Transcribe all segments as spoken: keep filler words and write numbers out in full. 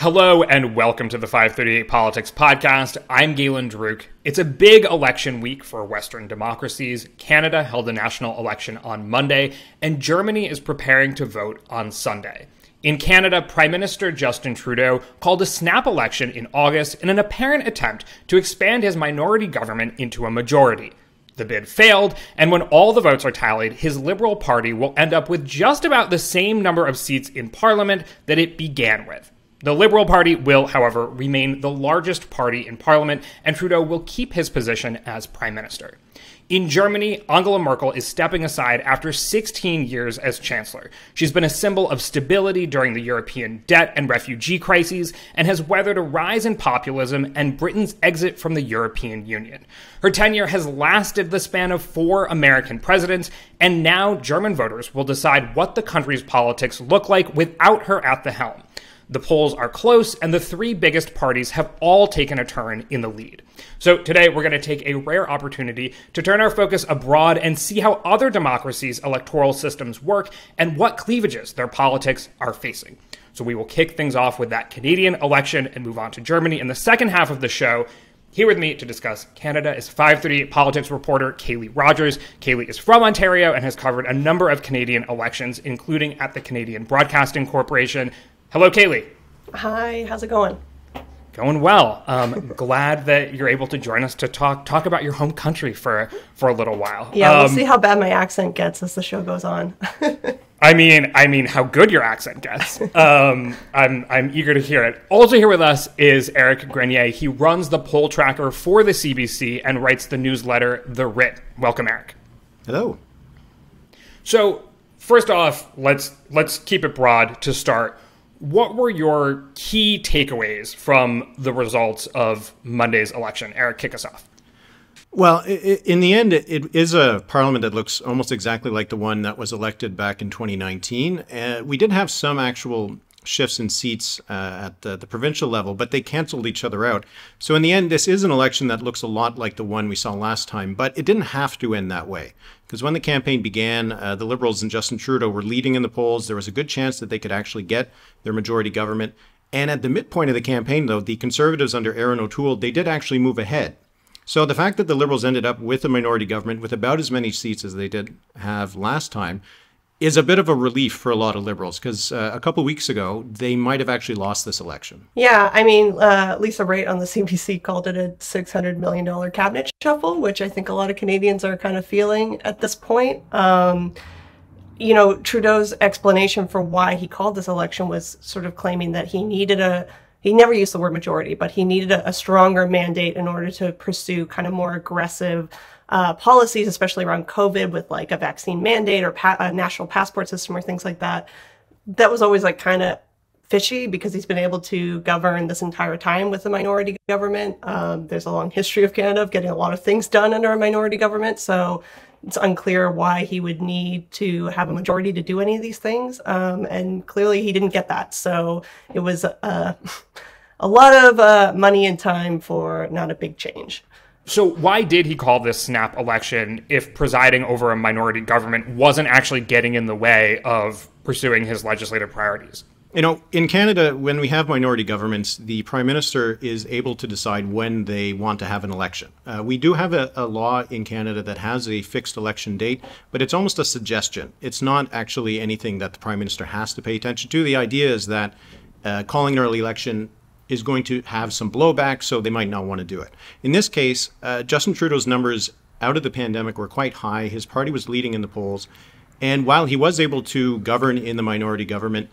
Hello and welcome to the five thirty-eight Politics Podcast. I'm Galen Druk. It's a big election week for Western democracies. Canada held a national election on Monday, and Germany is preparing to vote on Sunday. In Canada, Prime Minister Justin Trudeau called a snap election in August in an apparent attempt to expand his minority government into a majority. The bid failed, and when all the votes are tallied, his Liberal Party will end up with just about the same number of seats in Parliament that it began with. The Liberal Party will, however, remain the largest party in Parliament, and Trudeau will keep his position as Prime Minister. In Germany, Angela Merkel is stepping aside after sixteen years as Chancellor. She's been a symbol of stability during the European debt and refugee crises, and has weathered a rise in populism and Britain's exit from the European Union. Her tenure has lasted the span of four American presidents, and now German voters will decide what the country's politics look like without her at the helm. The polls are close, and the three biggest parties have all taken a turn in the lead. So today, we're going to take a rare opportunity to turn our focus abroad and see how other democracies' electoral systems work and what cleavages their politics are facing. So we will kick things off with that Canadian election and move on to Germany in the second half of the show. Here with me to discuss Canada is five thirty-eight Politics reporter Kaylee Rogers. Kaylee is from Ontario and has covered a number of Canadian elections, including at the Canadian Broadcasting Corporation. Hello, Kaylee. Hi, how's it going? Going well. Um, glad that you're able to join us to talk talk about your home country for, for a little while. Yeah, um, we'll see how bad my accent gets as the show goes on. I mean, I mean, how good your accent gets. Um, I'm I'm eager to hear it. Also here with us is Eric Grenier. He runs the poll tracker for the C B C and writes the newsletter The Writ. Welcome, Eric. Hello. So first off, let's let's keep it broad to start. What were your key takeaways from the results of Monday's election? Eric, kick us off. Well, in the end, it is a parliament that looks almost exactly like the one that was elected back in twenty nineteen. Uh, we did have some actual shifts in seats uh, at the, the provincial level, but they canceled each other out. So in the end, this is an election that looks a lot like the one we saw last time, but it didn't have to end that way. Because when the campaign began, uh, the Liberals and Justin Trudeau were leading in the polls. There was a good chance that they could actually get their majority government. And at the midpoint of the campaign, though, the Conservatives under Erin O'Toole, they did actually move ahead. So the fact that the Liberals ended up with a minority government with about as many seats as they did have last time is a bit of a relief for a lot of Liberals, because uh, a couple weeks ago, they might have actually lost this election. Yeah, I mean, uh, Lisa Wright on the C B C called it a six hundred million dollars cabinet shuffle, which I think a lot of Canadians are kind of feeling at this point. Um, you know, Trudeau's explanation for why he called this election was sort of claiming that he needed a, he never used the word majority, but he needed a, a stronger mandate in order to pursue kind of more aggressive Uh, policies, especially around COVID, with like a vaccine mandate or pa a national passport system or things like that. That was always like kind of fishy because he's been able to govern this entire time with a minority government. Um, there's a long history of Canada of getting a lot of things done under a minority government. So it's unclear why he would need to have a majority to do any of these things. Um, and clearly he didn't get that. So it was uh, a lot of uh, money and time for not a big change. So why did he call this snap election if presiding over a minority government wasn't actually getting in the way of pursuing his legislative priorities? You know, in Canada, when we have minority governments, the Prime Minister is able to decide when they want to have an election. Uh, we do have a, a law in Canada that has a fixed election date, but it's almost a suggestion. It's not actually anything that the Prime Minister has to pay attention to. The idea is that uh, calling an early election is going to have some blowback, so they might not want to do it. In this case, uh, Justin Trudeau's numbers out of the pandemic were quite high. His party was leading in the polls. And while he was able to govern in the minority government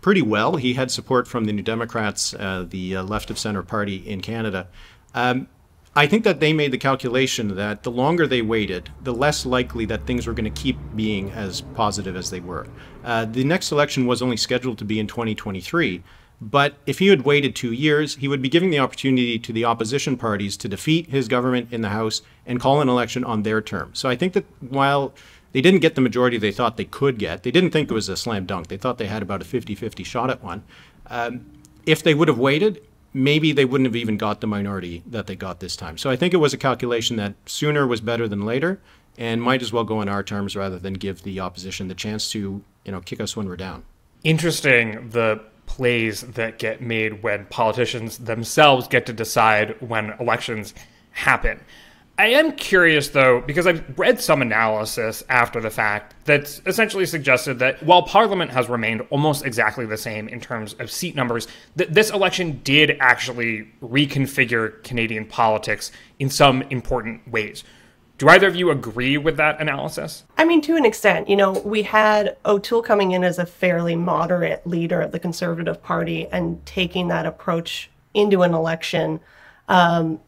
pretty well, he had support from the New Democrats, uh, the uh, left of center party in Canada. Um, I think that they made the calculation that the longer they waited, the less likely that things were going to keep being as positive as they were. Uh, the next election was only scheduled to be in twenty twenty-three. But if he had waited two years, he would be giving the opportunity to the opposition parties to defeat his government in the House and call an election on their terms. So I think that while they didn't get the majority they thought they could get, they didn't think it was a slam dunk. They thought they had about a fifty fifty shot at one. Um, if they would have waited, maybe they wouldn't have even got the minority that they got this time. So I think it was a calculation that sooner was better than later and might as well go on our terms rather than give the opposition the chance to, you know, kick us when we're down. Interesting, the plays that get made when politicians themselves get to decide when elections happen. I am curious, though, because I've read some analysis after the fact that's essentially suggested that while Parliament has remained almost exactly the same in terms of seat numbers, that this election did actually reconfigure Canadian politics in some important ways. Do either of you agree with that analysis? I mean, to an extent. You know, we had O'Toole coming in as a fairly moderate leader of the Conservative Party and taking that approach into an election. Um,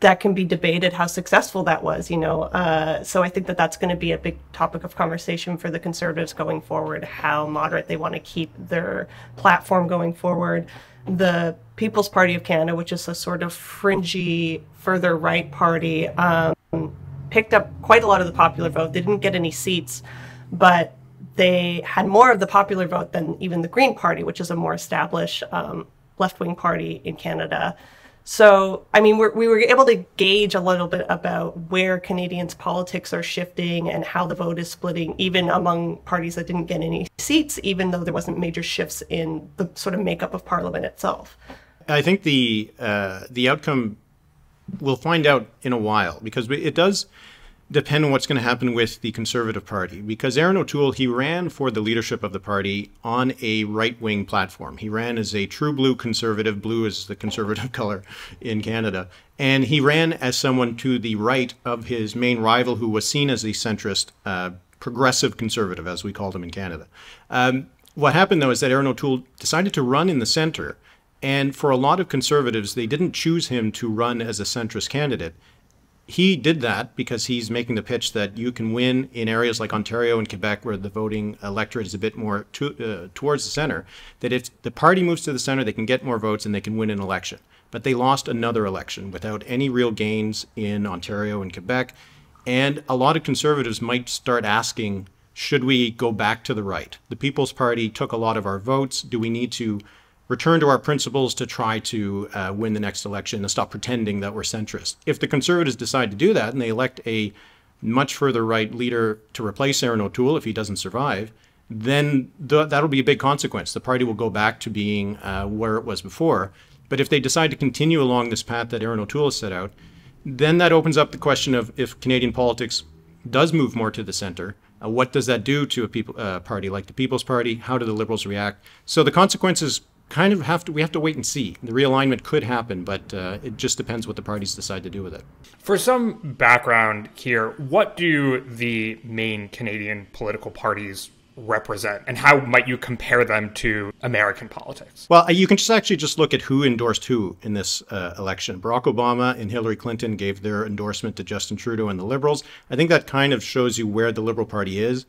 that can be debated how successful that was, you know. Uh, so I think that that's going to be a big topic of conversation for the Conservatives going forward, how moderate they want to keep their platform going forward. The People's Party of Canada, which is a sort of fringy, further right party, um, picked up quite a lot of the popular vote. They didn't get any seats, but they had more of the popular vote than even the Green Party, which is a more established um, left-wing party in Canada. So, I mean, we're, we were able to gauge a little bit about where Canadians' politics are shifting and how the vote is splitting, even among parties that didn't get any seats, even though there wasn't major shifts in the sort of makeup of Parliament itself. I think the, uh, the outcome we'll find out in a while, because it does depend on what's going to happen with the Conservative Party. Because Erin O'Toole, he ran for the leadership of the party on a right-wing platform. He ran as a true blue conservative. Blue is the conservative color in Canada. And he ran as someone to the right of his main rival, who was seen as a centrist, uh, progressive conservative, as we called him in Canada. Um, what happened, though, is that Erin O'Toole decided to run in the center. And for a lot of conservatives, they didn't choose him to run as a centrist candidate. He did that because he's making the pitch that you can win in areas like Ontario and Quebec, where the voting electorate is a bit more to, uh, towards the center, that if the party moves to the center, they can get more votes and they can win an election. But they lost another election without any real gains in Ontario and Quebec. And a lot of conservatives might start asking, should we go back to the right? The People's Party took a lot of our votes. Do we need to return to our principles to try to uh, win the next election and stop pretending that we're centrist? If the Conservatives decide to do that and they elect a much further right leader to replace Erin O'Toole if he doesn't survive, then th that'll be a big consequence. The party will go back to being uh, where it was before. But if they decide to continue along this path that Erin O'Toole has set out, then that opens up the question of, if Canadian politics does move more to the center, Uh, what does that do to a people, uh, party like the People's Party? How do the Liberals react? So the consequences kind of have to, we have to wait and see. The realignment could happen, but uh, it just depends what the parties decide to do with it. For some background here, what do the main Canadian political parties represent, and how might you compare them to American politics? Well, you can just actually just look at who endorsed who in this uh, election. Barack Obama and Hillary Clinton gave their endorsement to Justin Trudeau and the Liberals. I think that kind of shows you where the Liberal Party is.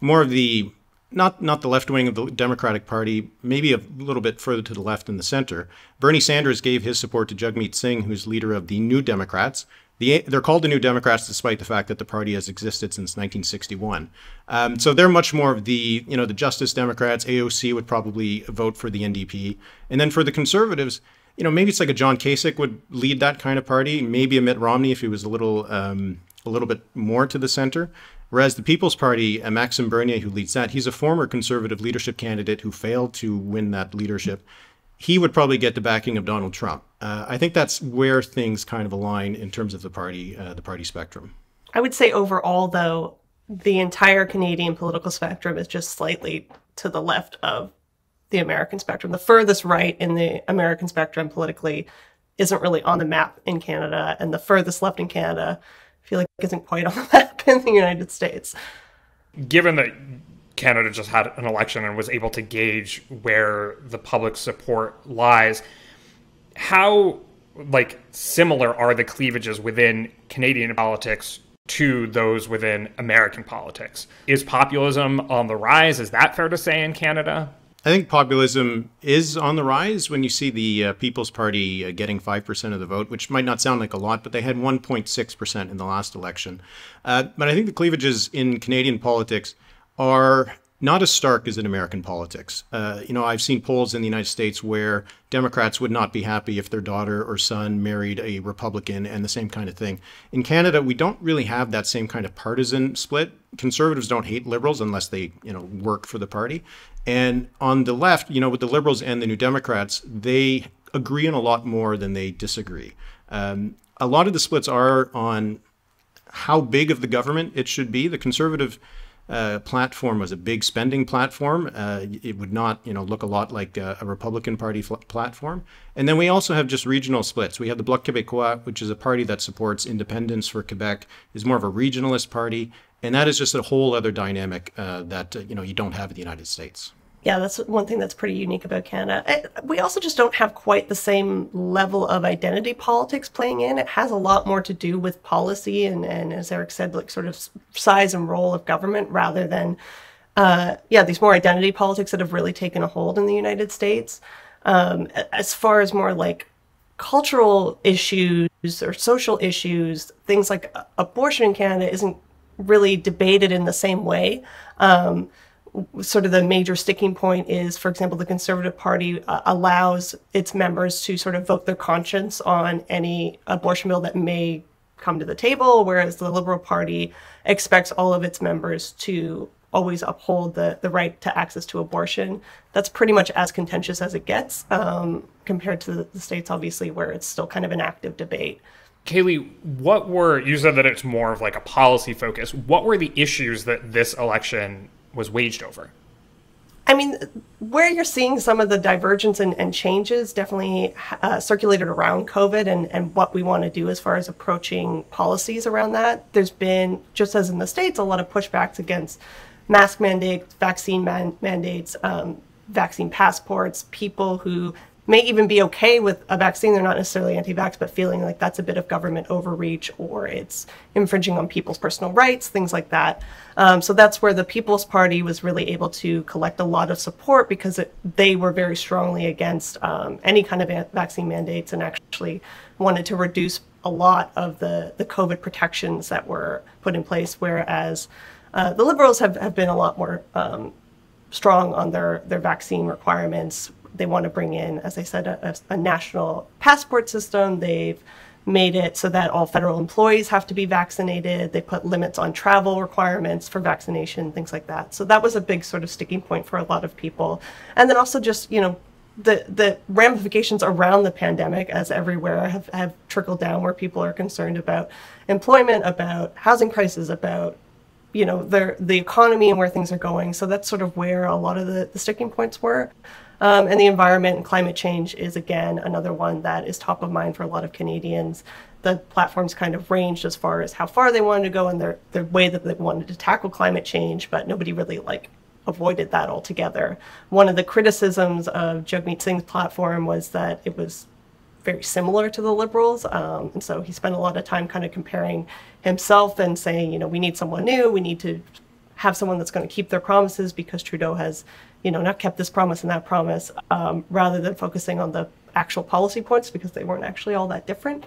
More of the Not, not the left wing of the Democratic Party, maybe a little bit further to the left in the center. Bernie Sanders gave his support to Jagmeet Singh, who's leader of the New Democrats. The, they're called the New Democrats, despite the fact that the party has existed since nineteen sixty-one. Um, so they're much more of the, you know, the Justice Democrats. A O C would probably vote for the N D P. And then for the Conservatives, you know, maybe it's like a John Kasich would lead that kind of party, maybe a Mitt Romney if he was a little, um, a little bit more to the center. Whereas the People's Party, uh, Maxim Bernier, who leads that, he's a former conservative leadership candidate who failed to win that leadership. He would probably get the backing of Donald Trump. Uh, I think that's where things kind of align in terms of the party, uh, the party spectrum. I would say overall, though, the entire Canadian political spectrum is just slightly to the left of the American spectrum. The furthest right in the American spectrum politically isn't really on the map in Canada, and the furthest left in Canada, I feel like it isn't quite on the map in the United States. Given that Canada just had an election and was able to gauge where the public support lies, how like similar are the cleavages within Canadian politics to those within American politics? Is populism on the rise? Is that fair to say in Canada? I think populism is on the rise when you see the uh, People's Party uh, getting five percent of the vote, which might not sound like a lot, but they had one point six percent in the last election. Uh, but I think the cleavages in Canadian politics are not as stark as in American politics. Uh, you know, I've seen polls in the United States where Democrats would not be happy if their daughter or son married a Republican and the same kind of thing. In Canada, we don't really have that same kind of partisan split. Conservatives don't hate liberals unless they, you know, work for the party. And on the left, you know, with the Liberals and the New Democrats, they agree on a lot more than they disagree. Um, a lot of the splits are on how big of the government it should be. The Conservative uh, platform was a big spending platform. Uh, it would not, you know, look a lot like a, a Republican Party platform. And then we also have just regional splits. We have the Bloc Québécois, which is a party that supports independence for Quebec, is more of a regionalist party. And that is just a whole other dynamic uh, that, uh, you know, you don't have in the United States. Yeah, that's one thing that's pretty unique about Canada. We also just don't have quite the same level of identity politics playing in. It has a lot more to do with policy and, and as Eric said, like sort of size and role of government rather than, uh, yeah, these more identity politics that have really taken a hold in the United States. Um, as far as more like cultural issues or social issues, things like abortion in Canada isn't really debated in the same way. Um, sort of the major sticking point is, for example, the Conservative Party uh, allows its members to sort of vote their conscience on any abortion bill that may come to the table, whereas the Liberal Party expects all of its members to always uphold the, the right to access to abortion. That's pretty much as contentious as it gets, um, compared to the, the States, obviously, where it's still kind of an active debate. Kaylee, what were, you said that it's more of like a policy focus. What were the issues that this election was waged over? I mean, where you're seeing some of the divergence and, and changes definitely uh, circulated around COVID and, and what we want to do as far as approaching policies around that. There's been, just as in the States, a lot of pushbacks against mask mandates, vaccine man mandates, um, vaccine passports, people who may even be okay with a vaccine. They're not necessarily anti-vax, but feeling like that's a bit of government overreach or it's infringing on people's personal rights, things like that. Um, so that's where the People's Party was really able to collect a lot of support because it, they were very strongly against um, any kind of vaccine mandates and actually wanted to reduce a lot of the, the COVID protections that were put in place, whereas uh, the Liberals have, have been a lot more um, strong on their, their vaccine requirements. They want to bring in, as I said, a, a national passport system. They've made it so that all federal employees have to be vaccinated. They put limits on travel requirements for vaccination, things like that. So that was a big sort of sticking point for a lot of people. And then also just, you know, the, the ramifications around the pandemic, as everywhere, have, have trickled down where people are concerned about employment, about housing prices, about, you know, their, the economy and where things are going. So that's sort of where a lot of the, the sticking points were. Um, and the environment and climate change is, again, another one that is top of mind for a lot of Canadians. The platforms kind of ranged as far as how far they wanted to go and their, their way that they wanted to tackle climate change, but nobody really, like, avoided that altogether. One of the criticisms of Jagmeet Singh's platform was that it was very similar to the Liberals. Um, and so he spent a lot of time kind of comparing himself and saying, you know, we need someone new, we need to have someone that's going to keep their promises because Trudeau has, you know, not kept this promise and that promise, um, rather than focusing on the actual policy points because they weren't actually all that different.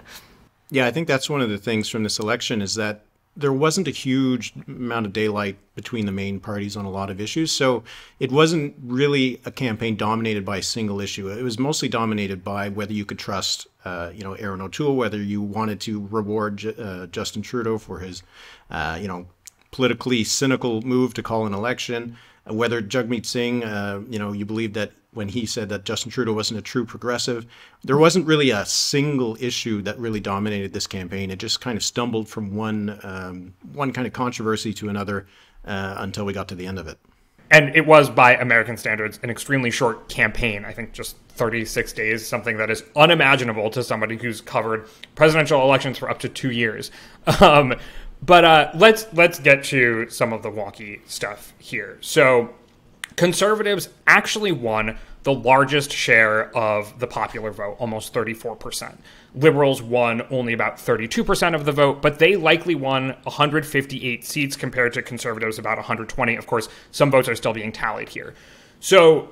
Yeah, I think that's one of the things from this election is that there wasn't a huge amount of daylight between the main parties on a lot of issues. So it wasn't really a campaign dominated by a single issue. It was mostly dominated by whether you could trust, uh, you know, Erin O'Toole, whether you wanted to reward uh, Justin Trudeau for his, uh, you know, politically cynical move to call an election, whether Jagmeet Singh, uh, you know, you believe that when he said that Justin Trudeau wasn't a true progressive. There wasn't really a single issue that really dominated this campaign. It just kind of stumbled from one, um, one kind of controversy to another uh, until we got to the end of it. And it was, by American standards, an extremely short campaign. I think just thirty-six days, something that is unimaginable to somebody who's covered presidential elections for up to two years. Um, But uh, let's let's get to some of the wonky stuff here. So Conservatives actually won the largest share of the popular vote, almost thirty-four percent. Liberals won only about thirty-two percent of the vote, but they likely won one hundred fifty-eight seats compared to Conservatives about one hundred twenty. Of course, some votes are still being tallied here. So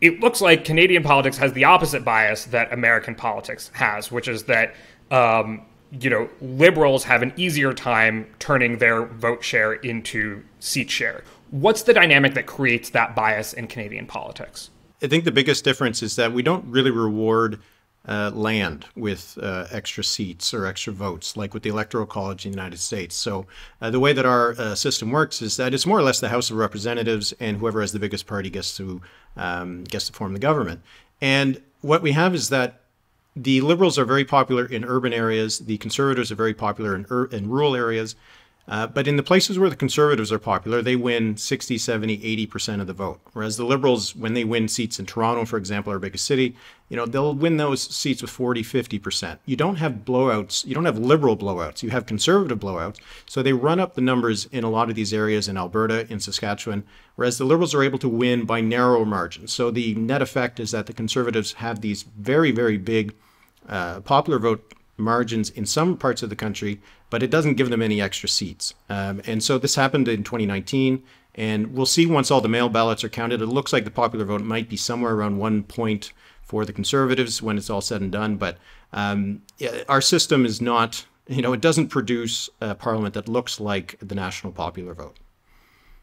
it looks like Canadian politics has the opposite bias that American politics has, which is that um, you know, Liberals have an easier time turning their vote share into seat share. What's the dynamic that creates that bias in Canadian politics? I think the biggest difference is that we don't really reward uh, land with uh, extra seats or extra votes, like with the Electoral College in the United States. So uh, the way that our uh, system works is that it's more or less the House of Representatives, and whoever has the biggest party gets to um, gets to form the government. And what we have is that the Liberals are very popular in urban areas. The Conservatives are very popular in, ur in rural areas. Uh, but in the places where the Conservatives are popular, they win sixty, seventy, eighty percent of the vote. Whereas the Liberals, when they win seats in Toronto, for example, our biggest city, you know, they'll win those seats with forty, fifty percent. You don't have blowouts. You don't have Liberal blowouts. You have Conservative blowouts. So they run up the numbers in a lot of these areas in Alberta, in Saskatchewan, whereas the Liberals are able to win by narrow margins. So the net effect is that the Conservatives have these very, very big uh, popular vote margins in some parts of the country, but it doesn't give them any extra seats. Um, and so this happened in twenty nineteen, and we'll see once all the mail ballots are counted. It looks like the popular vote might be somewhere around one point for the Conservatives when it's all said and done. But um, our system is not, you know, it doesn't produce a parliament that looks like the national popular vote.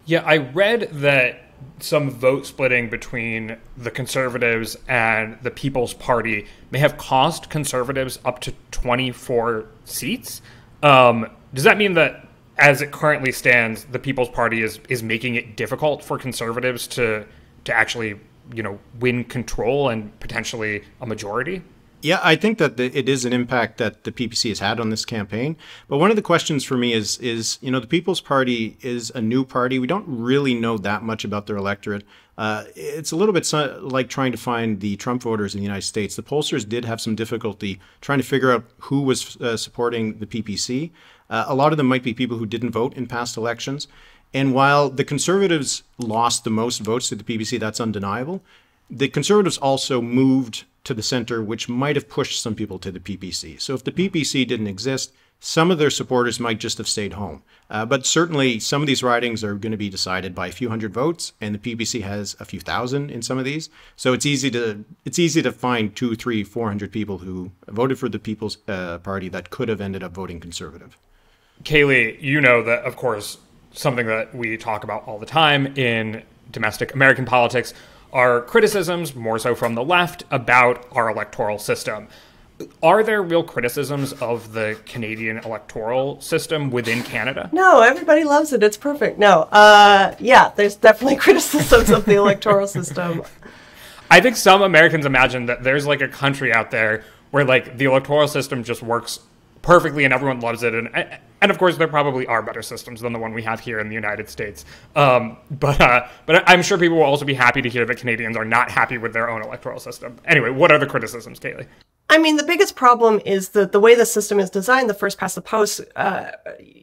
Yeah, I read that some vote splitting between the Conservatives and the People's Party may have cost Conservatives up to twenty-four seats. Um, does that mean that, as it currently stands, the People's Party is is making it difficult for Conservatives to to actually, you know, win control and potentially a majority? Yeah, I think that the, it is an impact that the P P C has had on this campaign. But one of the questions for me is, is you know, the People's Party is a new party. We don't really know that much about their electorate. Uh, it's a little bit so, like trying to find the Trump voters in the United States. The pollsters did have some difficulty trying to figure out who was uh, supporting the P P C. Uh, a lot of them might be people who didn't vote in past elections. And while the Conservatives lost the most votes to the P P C, that's undeniable, the Conservatives also moved to the center, which might have pushed some people to the P P C. So if the P P C didn't exist, some of their supporters might just have stayed home. Uh, but certainly some of these ridings are going to be decided by a few hundred votes, and the P P C has a few thousand in some of these. So it's easy to it's easy to find two, three, four hundred people who voted for the People's uh, Party that could have ended up voting Conservative. Kaylee, you know that, of course, something that we talk about all the time in domestic American politics are criticisms, more so from the left, about our electoral system. Are there real criticisms of the Canadian electoral system within Canada? No, everybody loves it. It's perfect. No, uh, yeah, there's definitely criticisms of the electoral system. I think some Americans imagine that there's like a country out there where like the electoral system just works perfectly and everyone loves it. And, and of course, there probably are better systems than the one we have here in the United States. Um, but uh, but I'm sure people will also be happy to hear that Canadians are not happy with their own electoral system. Anyway, what are the criticisms, Kaylee? I mean, the biggest problem is that the way the system is designed, the first past the post, uh,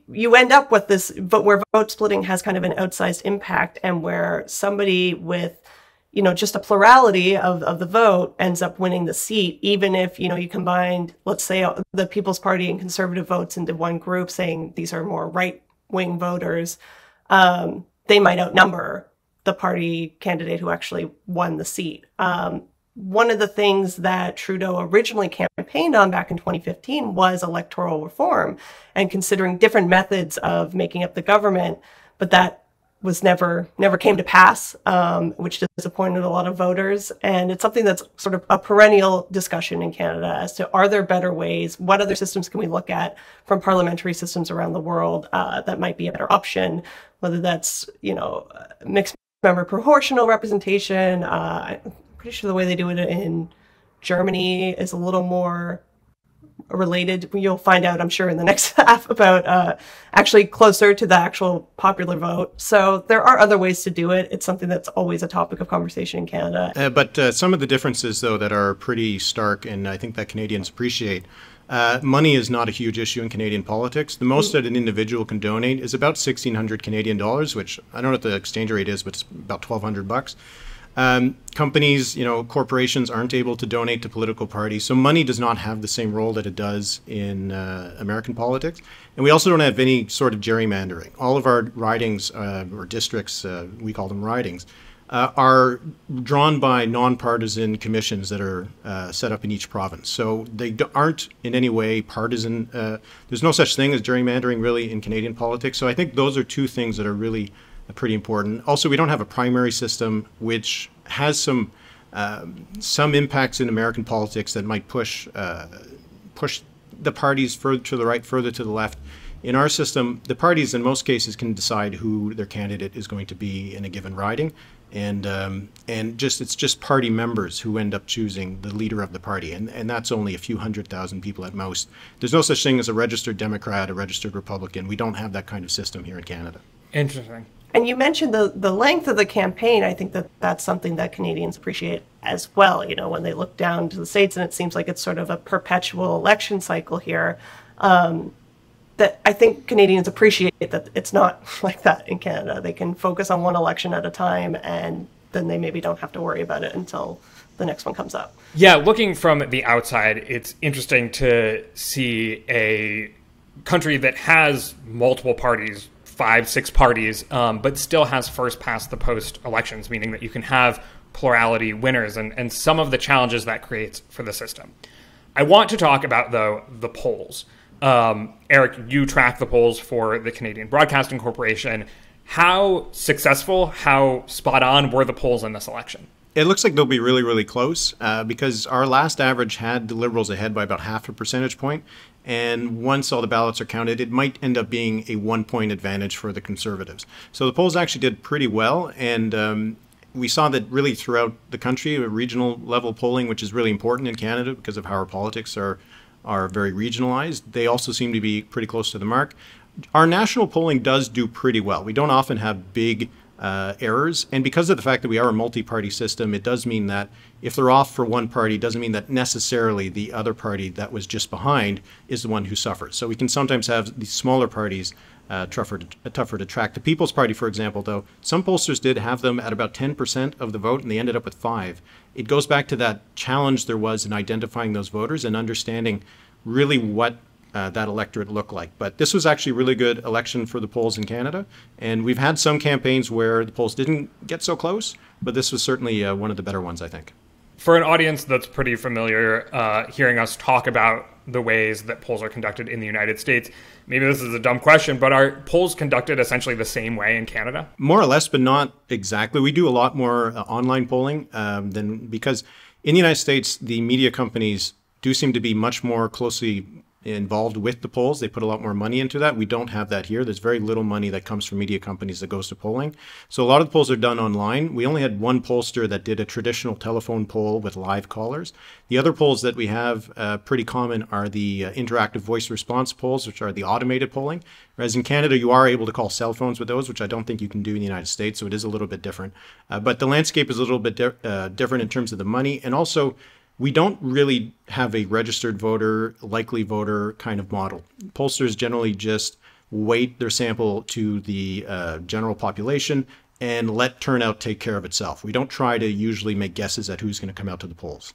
you end up with this, but where vote splitting has kind of an outsized impact and where somebody with, you know, just a plurality of, of the vote ends up winning the seat, even if, you know, you combined, let's say, the People's Party and Conservative votes into one group saying these are more right-wing voters, um, they might outnumber the party candidate who actually won the seat. Um, one of the things that Trudeau originally campaigned on back in twenty fifteen was electoral reform and considering different methods of making up the government, but that was never, never came to pass, um, which disappointed a lot of voters. And it's something that's sort of a perennial discussion in Canada as to, are there better ways? What other systems can we look at from parliamentary systems around the world uh, that might be a better option, whether that's, you know, mixed member proportional representation. Uh, I'm pretty sure the way they do it in Germany is a little more related. You'll find out, I'm sure, in the next half about uh, actually closer to the actual popular vote. So there are other ways to do it. It's something that's always a topic of conversation in Canada. Uh, but uh, some of the differences, though, that are pretty stark, and I think that Canadians appreciate. Uh, money is not a huge issue in Canadian politics. The most that an individual can donate is about sixteen hundred Canadian dollars, which I don't know what the exchange rate is, but it's about twelve hundred bucks. Um, companies, you know, corporations aren't able to donate to political parties. So money does not have the same role that it does in uh, American politics. And we also don't have any sort of gerrymandering. All of our ridings uh, or districts, uh, we call them ridings, uh, are drawn by nonpartisan commissions that are uh, set up in each province. So they aren't in any way partisan. Uh, there's no such thing as gerrymandering really in Canadian politics. So I think those are two things that are really pretty important. Also, we don't have a primary system, which has some uh, some impacts in American politics that might push uh, push the parties further to the right, further to the left. In our system, the parties in most cases can decide who their candidate is going to be in a given riding, and um, and just it's just party members who end up choosing the leader of the party, and and that's only a few hundred thousand people at most. There's no such thing as a registered Democrat, a registered Republican. We don't have that kind of system here in Canada. Interesting. And you mentioned the the length of the campaign. I think that that's something that Canadians appreciate as well. You know, when they look down to the States, and it seems like it's sort of a perpetual election cycle here. Um, that I think Canadians appreciate that it's not like that in Canada. They can focus on one election at a time, and then they maybe don't have to worry about it until the next one comes up. Yeah, looking from the outside, it's interesting to see a country that has multiple parties, five, six parties, um, but still has first past the post elections, meaning that you can have plurality winners and, and some of the challenges that creates for the system. I want to talk about, though, the polls. Um, Eric, you track the polls for the Canadian Broadcasting Corporation. How successful, how spot on were the polls in this election? It looks like they'll be really, really close uh, because our last average had the Liberals ahead by about half a percentage point. And once all the ballots are counted, it might end up being a one-point advantage for the Conservatives. So the polls actually did pretty well. And um, we saw that really throughout the country, regional level polling, which is really important in Canada because of how our politics are are very regionalized. They also seem to be pretty close to the mark. Our national polling does do pretty well. We don't often have big uh, errors. And because of the fact that we are a multi-party system, it does mean that if they're off for one party, it doesn't mean that necessarily the other party that was just behind is the one who suffers. So we can sometimes have these smaller parties uh, tougher, to, tougher to track. The People's Party, for example, though, some pollsters did have them at about ten percent of the vote, and they ended up with five. It goes back to that challenge there was in identifying those voters and understanding really what uh, that electorate looked like. But this was actually a really good election for the polls in Canada. And we've had some campaigns where the polls didn't get so close, but this was certainly uh, one of the better ones, I think. For an audience that's pretty familiar, uh, hearing us talk about the ways that polls are conducted in the United States, maybe this is a dumb question, but are polls conducted essentially the same way in Canada? More or less, but not exactly. We do a lot more uh, online polling um, than because in the United States, the media companies do seem to be much more closely involved with the polls. They put a lot more money into that. We don't have that here. There's very little money that comes from media companies that goes to polling. So a lot of the polls are done online. We only had one pollster that did a traditional telephone poll with live callers. The other polls that we have uh, pretty common are the uh, interactive voice response polls, which are the automated polling. Whereas in Canada, you are able to call cell phones with those, which I don't think you can do in the United States. So it is a little bit different. Uh, but the landscape is a little bit di- uh, different in terms of the money. And also, we don't really have a registered voter, likely voter kind of model. Pollsters generally just weight their sample to the uh, general population and let turnout take care of itself. We don't try to usually make guesses at who's going to come out to the polls.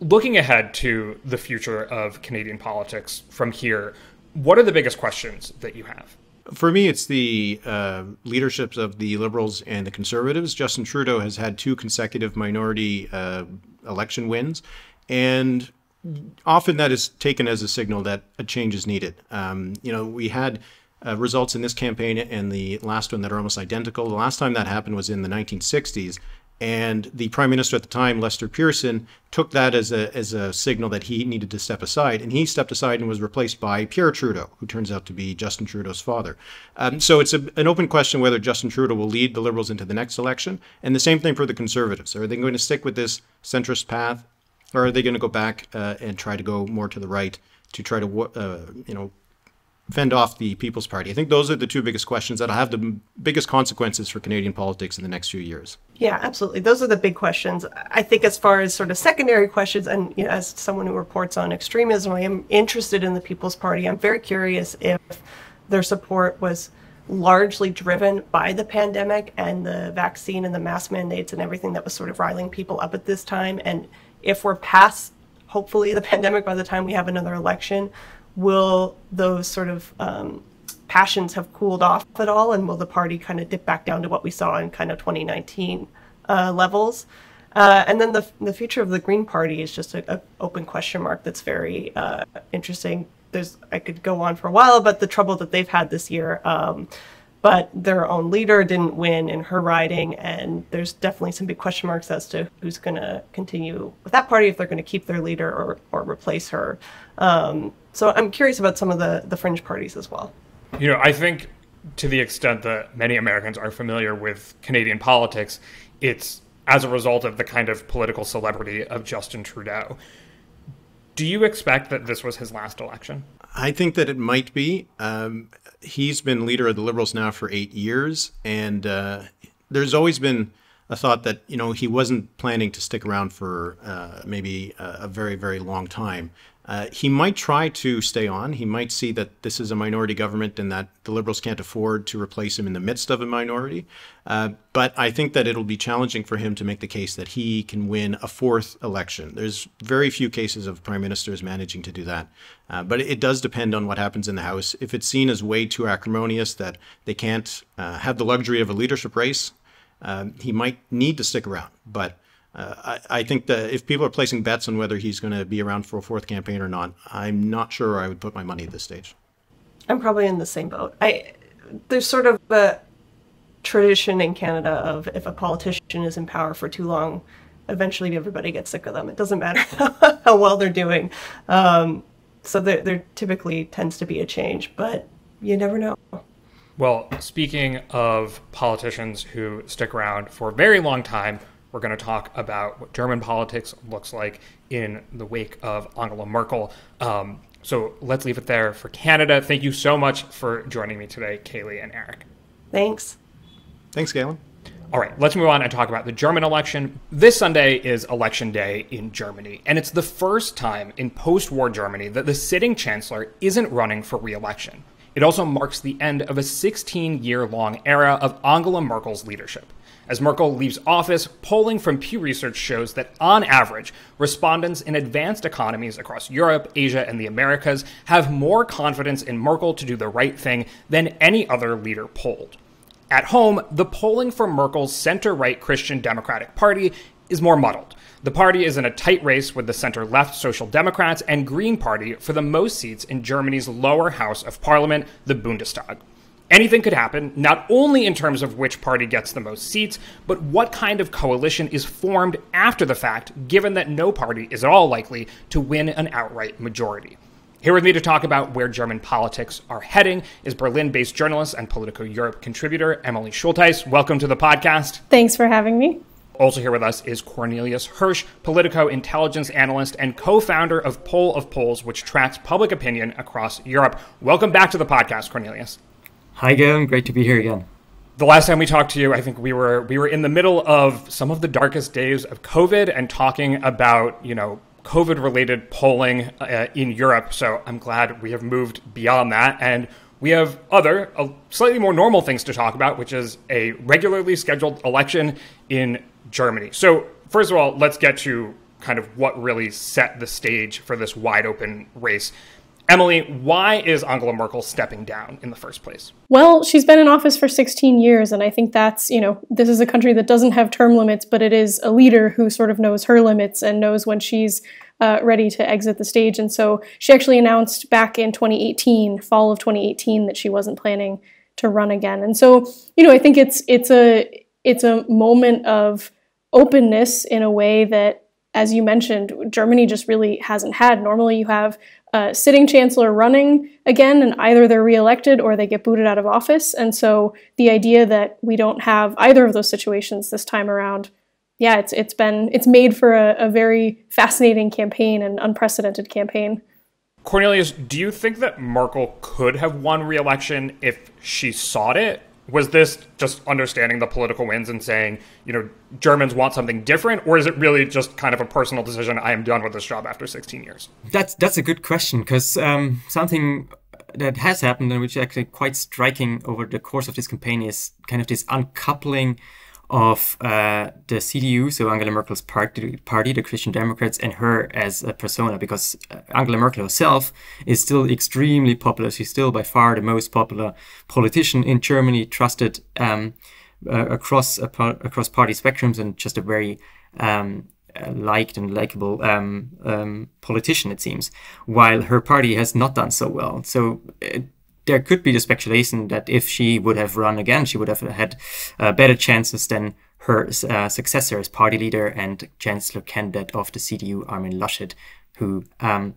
Looking ahead to the future of Canadian politics from here, what are the biggest questions that you have? For me, it's the uh, leaderships of the Liberals and the Conservatives. Justin Trudeau has had two consecutive minority uh, election wins, and often that is taken as a signal that a change is needed. Um, you know, we had uh, results in this campaign and the last one that are almost identical. The last time that happened was in the nineteen sixties. And the prime minister at the time, Lester Pearson, took that as a as a signal that he needed to step aside. And he stepped aside and was replaced by Pierre Trudeau, who turns out to be Justin Trudeau's father. Um, so it's a, an open question whether Justin Trudeau will lead the Liberals into the next election. And the same thing for the Conservatives. Are they going to stick with this centrist path, or are they going to go back uh, and try to go more to the right to try to, uh, you know, fend off the People's Party? I think those are the two biggest questions that'll have the m- biggest consequences for Canadian politics in the next few years. Yeah, absolutely. Those are the big questions. I think as far as sort of secondary questions, and you know, as someone who reports on extremism, I am interested in the People's Party. I'm very curious if their support was largely driven by the pandemic and the vaccine and the mask mandates and everything that was sort of riling people up at this time. And if we're past, hopefully, the pandemic by the time we have another election, will those sort of um, passions have cooled off at all? And will the party kind of dip back down to what we saw in kind of twenty nineteen uh, levels? Uh, and then the the future of the Green Party is just an open question mark that's very uh, interesting. There's I could go on for a while about the trouble that they've had this year. Um, but their own leader didn't win in her riding, and there's definitely some big question marks as to who's going to continue with that party, if they're going to keep their leader or, or replace her. Um, so I'm curious about some of the, the fringe parties as well. You know, I think to the extent that many Americans are familiar with Canadian politics, it's as a result of the kind of political celebrity of Justin Trudeau. Do you expect that this was his last election? I think that it might be. Um, he's been leader of the Liberals now for eight years. And uh, there's always been a thought that, you know, he wasn't planning to stick around for uh, maybe a, a very, very long time. Uh, he might try to stay on. He might see that this is a minority government and that the Liberals can't afford to replace him in the midst of a minority. Uh, but I think that it'll be challenging for him to make the case that he can win a fourth election. There's very few cases of prime ministers managing to do that. Uh, but it does depend on what happens in the House. If it's seen as way too acrimonious that they can't uh, have the luxury of a leadership race, uh, he might need to stick around. But Uh, I, I think that if people are placing bets on whether he's going to be around for a fourth campaign or not, I'm not sure I would put my money at this stage. I'm probably in the same boat. I, there's sort of a tradition in Canada of if a politician is in power for too long, eventually everybody gets sick of them. It doesn't matter how well they're doing. Um, so there, there typically tends to be a change, but you never know. Well, speaking of politicians who stick around for a very long time, we're going to talk about what German politics looks like in the wake of Angela Merkel. Um, so let's leave it there for Canada. Thank you so much for joining me today, Kaylee and Eric. Thanks. Thanks, Galen. All right, let's move on and talk about the German election. This Sunday is election day in Germany, and it's the first time in post-war Germany that the sitting chancellor isn't running for re-election. It also marks the end of a sixteen-year-long era of Angela Merkel's leadership. As Merkel leaves office, polling from Pew Research shows that, on average, respondents in advanced economies across Europe, Asia, and the Americas have more confidence in Merkel to do the right thing than any other leader polled. At home, the polling for Merkel's center-right Christian Democratic Party is more muddled. The party is in a tight race with the center-left Social Democrats and Green Party for the most seats in Germany's lower house of parliament, the Bundestag. Anything could happen, not only in terms of which party gets the most seats, but what kind of coalition is formed after the fact, given that no party is at all likely to win an outright majority. Here with me to talk about where German politics are heading is Berlin-based journalist and Politico Europe contributor Emily Schulteis. Welcome to the podcast. Thanks for having me. Also here with us is Cornelius Hirsch, Politico Intelligence analyst and co-founder of Poll of Polls, which tracks public opinion across Europe. Welcome back to the podcast, Cornelius. Hi, Galen. Great to be here again. The last time we talked to you, I think we were we were in the middle of some of the darkest days of COVID and talking about, you know, COVID-related polling uh, in Europe. So I'm glad we have moved beyond that. And we have other, uh, slightly more normal things to talk about, which is a regularly scheduled election in Germany. So first of all, let's get to kind of what really set the stage for this wide open race. Emily, why is Angela Merkel stepping down in the first place? Well, she's been in office for sixteen years, and I think that's, you know, this is a country that doesn't have term limits, but it is a leader who sort of knows her limits and knows when she's uh, ready to exit the stage. And so she actually announced back in twenty eighteen, fall of twenty eighteen, that she wasn't planning to run again. And so, you know, I think it's it's a it's a moment of openness in a way that, as you mentioned, Germany just really hasn't had. Normally you have a sitting chancellor running again, and either they're reelected or they get booted out of office. And so the idea that we don't have either of those situations this time around, yeah, it's it's been it's made for a, a very fascinating campaign, an unprecedented campaign. Cornelius, do you think that Merkel could have won re-election if she sought it? Was this just understanding the political winds and saying, you know, Germans want something different? Or is it really just kind of a personal decision? I am done with this job after sixteen years. That's that's a good question, because um, something that has happened and which is actually quite striking over the course of this campaign is kind of this uncoupling of uh, the C D U, so Angela Merkel's party, party, the Christian Democrats, and her as a persona, because Angela Merkel herself is still extremely popular. She's still by far the most popular politician in Germany, trusted um, uh, across uh, across party spectrums, and just a very um, liked and likable um, um, politician, it seems, while her party has not done so well. So it, there could be the speculation that if she would have run again, she would have had uh, better chances than her uh, successor as party leader and chancellor candidate of the C D U, Armin Laschet, who um,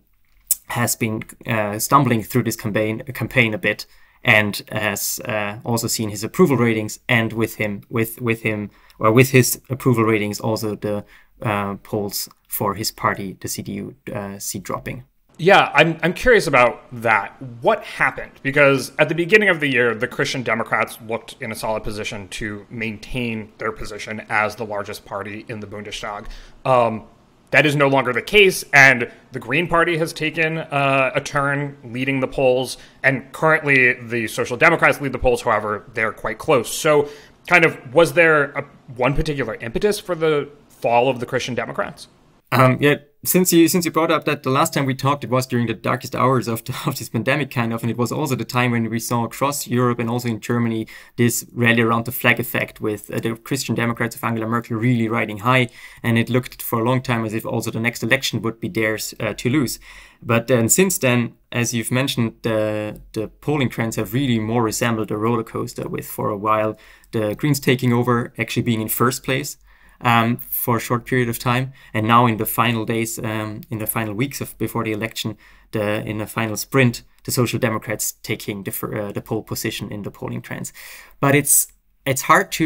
has been uh, stumbling through this campaign, campaign a bit, and has uh, also seen his approval ratings, and with him, with with him, or with his approval ratings, also the uh, polls for his party, the C D U, uh, see dropping. Yeah, I'm I'm curious about that. What happened? Because at the beginning of the year, the Christian Democrats looked in a solid position to maintain their position as the largest party in the Bundestag. Um, that is no longer the case, and the Green Party has taken uh, a turn leading the polls, and currently the Social Democrats lead the polls, however, they're quite close. So kind of, was there a, one particular impetus for the fall of the Christian Democrats? Um, yeah, since you since you brought up that the last time we talked, it was during the darkest hours of, the, of this pandemic, kind of, and it was also the time when we saw across Europe and also in Germany this rally around the flag effect with uh, the Christian Democrats of Angela Merkel really riding high, and it looked for a long time as if also the next election would be theirs uh, to lose. But then since then, as you've mentioned, the the polling trends have really more resembled a roller coaster, with for a while the Greens taking over, actually being in first place Um, for a short period of time, and now in the final days, um, in the final weeks of before the election, the in the final sprint, the Social Democrats taking the uh, the pole position in the polling trends. But it's it's hard to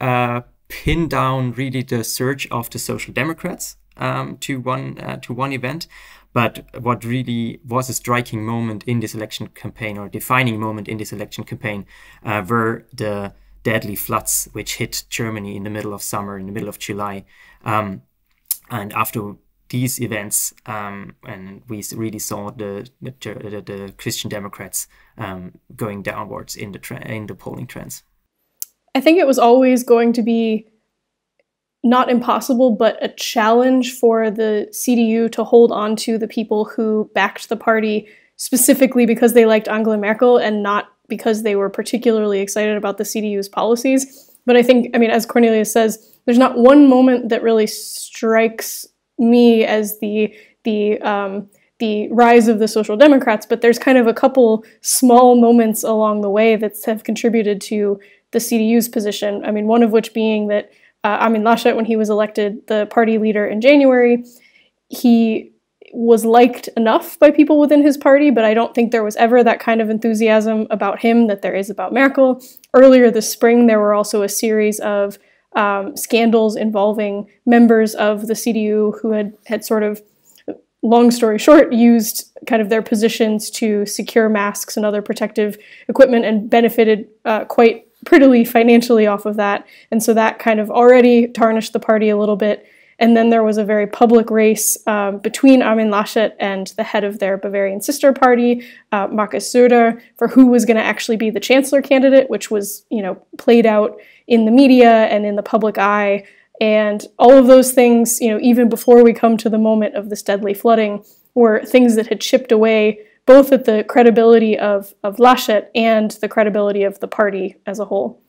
uh, pin down really the surge of the Social Democrats um, to one uh, to one event. But what really was a striking moment in this election campaign, or defining moment in this election campaign, uh, were the deadly floods which hit Germany in the middle of summer, in the middle of July. Um, and after these events, um, and we really saw the the, the, the Christian Democrats um, going downwards in the, in the polling trends. I think it was always going to be not impossible, but a challenge for the C D U to hold on to the people who backed the party specifically because they liked Angela Merkel and not because they were particularly excited about the C D U's policies. But I think, I mean, as Cornelius says, there's not one moment that really strikes me as the the um, the rise of the Social Democrats, but there's kind of a couple small moments along the way that have contributed to the C D U's position. I mean, one of which being that uh, Armin Laschet, when he was elected the party leader in January, he was liked enough by people within his party, but I don't think there was ever that kind of enthusiasm about him that there is about Merkel. Earlier this spring, there were also a series of um, scandals involving members of the C D U who had, had sort of, long story short, used kind of their positions to secure masks and other protective equipment and benefited uh, quite prettily financially off of that. And so that kind of already tarnished the party a little bit. And then there was a very public race um, between Armin Laschet and the head of their Bavarian sister party, uh, Markus Söder, for who was going to actually be the chancellor candidate, which was, you know, played out in the media and in the public eye. And all of those things, you know, even before we come to the moment of this deadly flooding, were things that had chipped away both at the credibility of, of Laschet and the credibility of the party as a whole.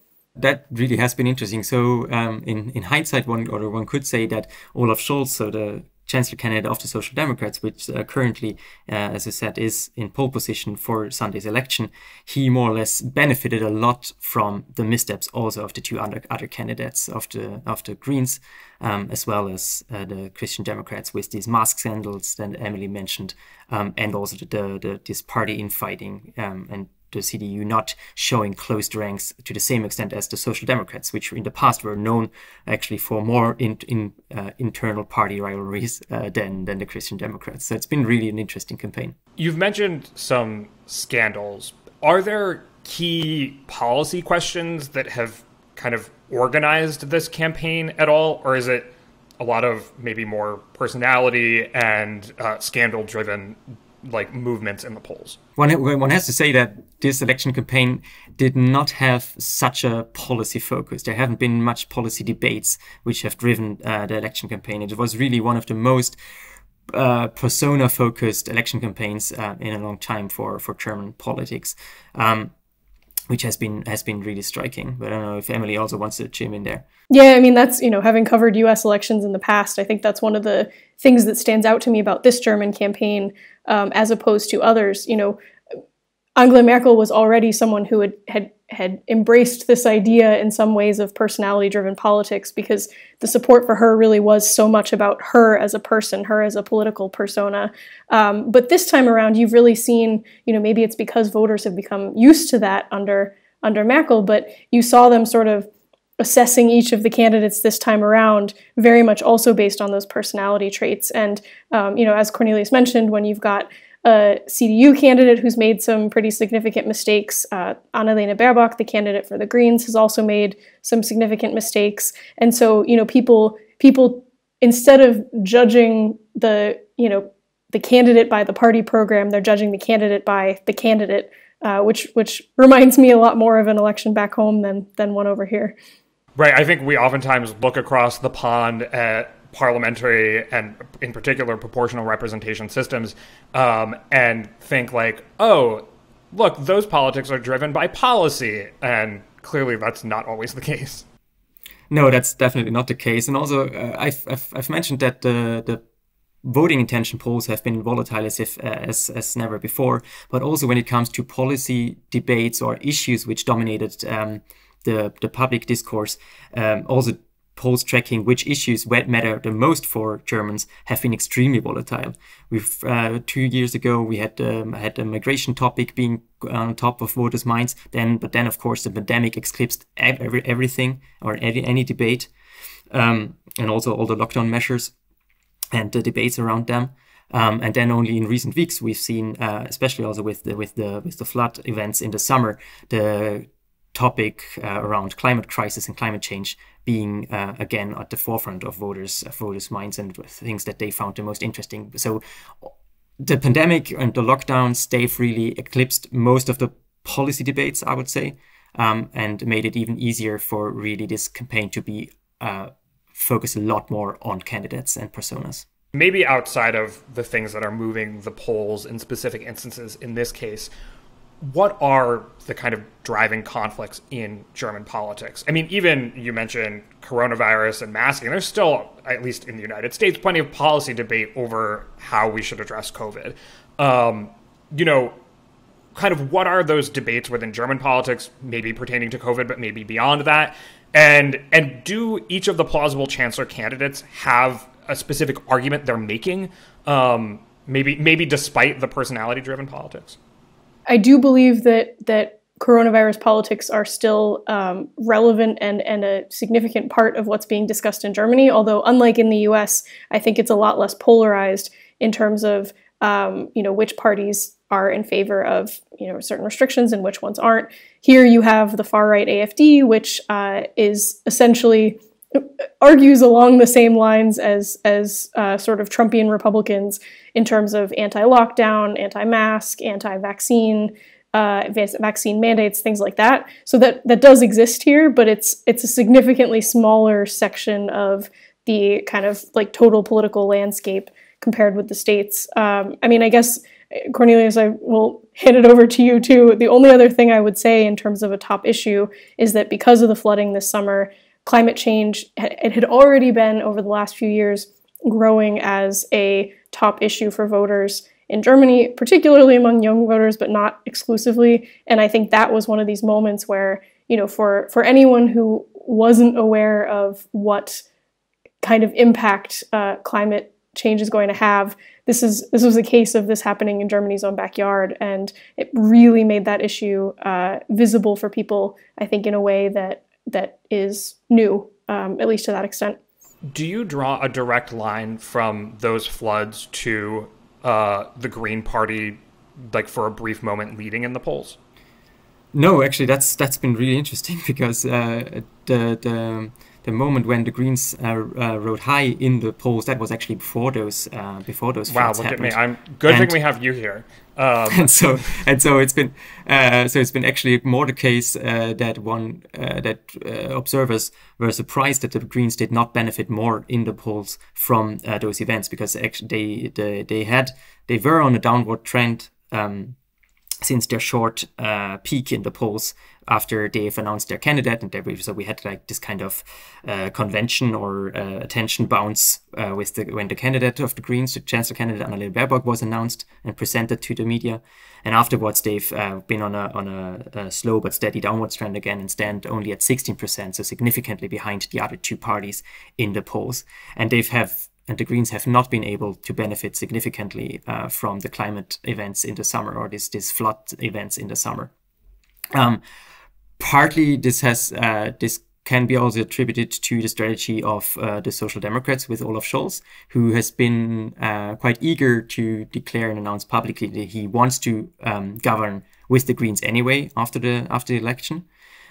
That really has been interesting. So um, in, in hindsight, one or one could say that Olaf Scholz, so the chancellor candidate of the Social Democrats, which uh, currently, uh, as I said, is in pole position for Sunday's election, he more or less benefited a lot from the missteps also of the two other, other candidates of the of the Greens, um, as well as uh, the Christian Democrats with these mask scandals that Emily mentioned, um, and also the, the, the this party infighting um, and the C D U not showing closed ranks to the same extent as the Social Democrats, which in the past were known actually for more in, in uh, internal party rivalries uh, than, than the Christian Democrats. So it's been really an interesting campaign. You've mentioned some scandals. Are there key policy questions that have kind of organized this campaign at all? Or is it a lot of maybe more personality and uh, scandal-driven like movements in the polls? One, one has to say that this election campaign did not have such a policy focus. There haven't been much policy debates which have driven uh, the election campaign. It was really one of the most uh, persona-focused election campaigns uh, in a long time for, for German politics, um, which has been has been really striking. But I don't know if Emily also wants to chime in there. Yeah, I mean, that's, you know, having covered U S elections in the past, I think that's one of the things that stands out to me about this German campaign um, as opposed to others. You know, Angela Merkel was already someone who had, had, had embraced this idea in some ways of personality-driven politics, because the support for her really was so much about her as a person, her as a political persona. Um, but this time around, you've really seen, you know, maybe it's because voters have become used to that under, under Merkel, but you saw them sort of assessing each of the candidates this time around, very much also based on those personality traits. And, um, you know, as Cornelius mentioned, when you've got a C D U candidate who's made some pretty significant mistakes. Uh, Annalena Baerbock, the candidate for the Greens, has also made some significant mistakes. And so, you know, people, people instead of judging the, you know, the candidate by the party program, they're judging the candidate by the candidate, uh, which, which reminds me a lot more of an election back home than, than one over here. Right. I think we oftentimes look across the pond at parliamentary and in particular proportional representation systems um, and think like, oh, look, those politics are driven by policy. And clearly that's not always the case. No, that's definitely not the case. And also uh, I've, I've, I've mentioned that the, the voting intention polls have been volatile as, if, uh, as, as never before. But also when it comes to policy debates or issues which dominated um, the, the public discourse, um, also polls tracking which issues matter the most for Germans have been extremely volatile. We've uh, two years ago we had um, had the migration topic being on top of voters' minds. Then, but then of course the pandemic eclipsed every, everything or any, any debate, um, and also all the lockdown measures and the debates around them. Um, and then only in recent weeks we've seen, uh, especially also with the with the with the flood events in the summer, the topic uh, around climate crisis and climate change being uh, again at the forefront of voters of voters' minds and things that they found the most interesting. So the pandemic and the lockdowns, they've really eclipsed most of the policy debates, I would say, um, and made it even easier for really this campaign to be uh, focused a lot more on candidates and personas. Maybe outside of the things that are moving the polls in specific instances in this case, what are the kind of driving conflicts in German politics? I mean, even you mentioned coronavirus and masking. There's still, at least in the United States, plenty of policy debate over how we should address COVID. Um, you know, kind of what are those debates within German politics, maybe pertaining to COVID, but maybe beyond that? And, and do each of the plausible chancellor candidates have a specific argument they're making, um, maybe, maybe despite the personality-driven politics? I do believe that that coronavirus politics are still um, relevant and, and a significant part of what's being discussed in Germany, although unlike in the U S, I think it's a lot less polarized in terms of um, you know, which parties are in favor of you know, certain restrictions and which ones aren't. Here you have the far-right A F D, which uh, is essentially argues along the same lines as, as uh, sort of Trumpian Republicans in terms of anti-lockdown, anti-mask, anti-vaccine, uh, vaccine mandates, things like that. So that, that does exist here, but it's, it's a significantly smaller section of the kind of like total political landscape compared with the States. Um, I mean, I guess, Cornelius, I will hand it over to you too. The only other thing I would say in terms of a top issue is that because of the flooding this summer, climate change, it had already been over the last few years growing as a top issue for voters in Germany, particularly among young voters, but not exclusively. And I think that was one of these moments where, you know, for, for anyone who wasn't aware of what kind of impact uh, climate change is going to have, this is this was a case of this happening in Germany's own backyard. And it really made that issue uh, visible for people, I think, in a way that that is new, um, at least to that extent. Do you draw a direct line from those floods to uh, the Green Party, like for a brief moment leading in the polls? No, actually, that's that's been really interesting because uh, the, the the moment when the Greens uh, uh, rode high in the polls, that was actually before those uh, before those floods happened. Wow, look at me! I'm good and, thing we have you here. Um, and so, and so it's been, uh, so it's been actually more the case uh, that one uh, that uh, observers were surprised that the Greens did not benefit more in the polls from uh, those events because actually they, they they had they were on a downward trend um, since their short uh, peak in the polls after they've announced their candidate. And there, so we had like this kind of uh, convention or uh, attention bounce uh, with the, when the candidate of the Greens, the chancellor candidate Annalena Baerbock, was announced and presented to the media. And afterwards, they've uh, been on, a, on a, a slow but steady downward trend again and stand only at sixteen percent, so significantly behind the other two parties in the polls. And they've have And the Greens have not been able to benefit significantly uh, from the climate events in the summer, or this, this flood events in the summer. Um, partly this has uh, this can be also attributed to the strategy of uh, the Social Democrats with Olaf Scholz, who has been uh, quite eager to declare and announce publicly that he wants to um, govern with the Greens anyway after the after the election.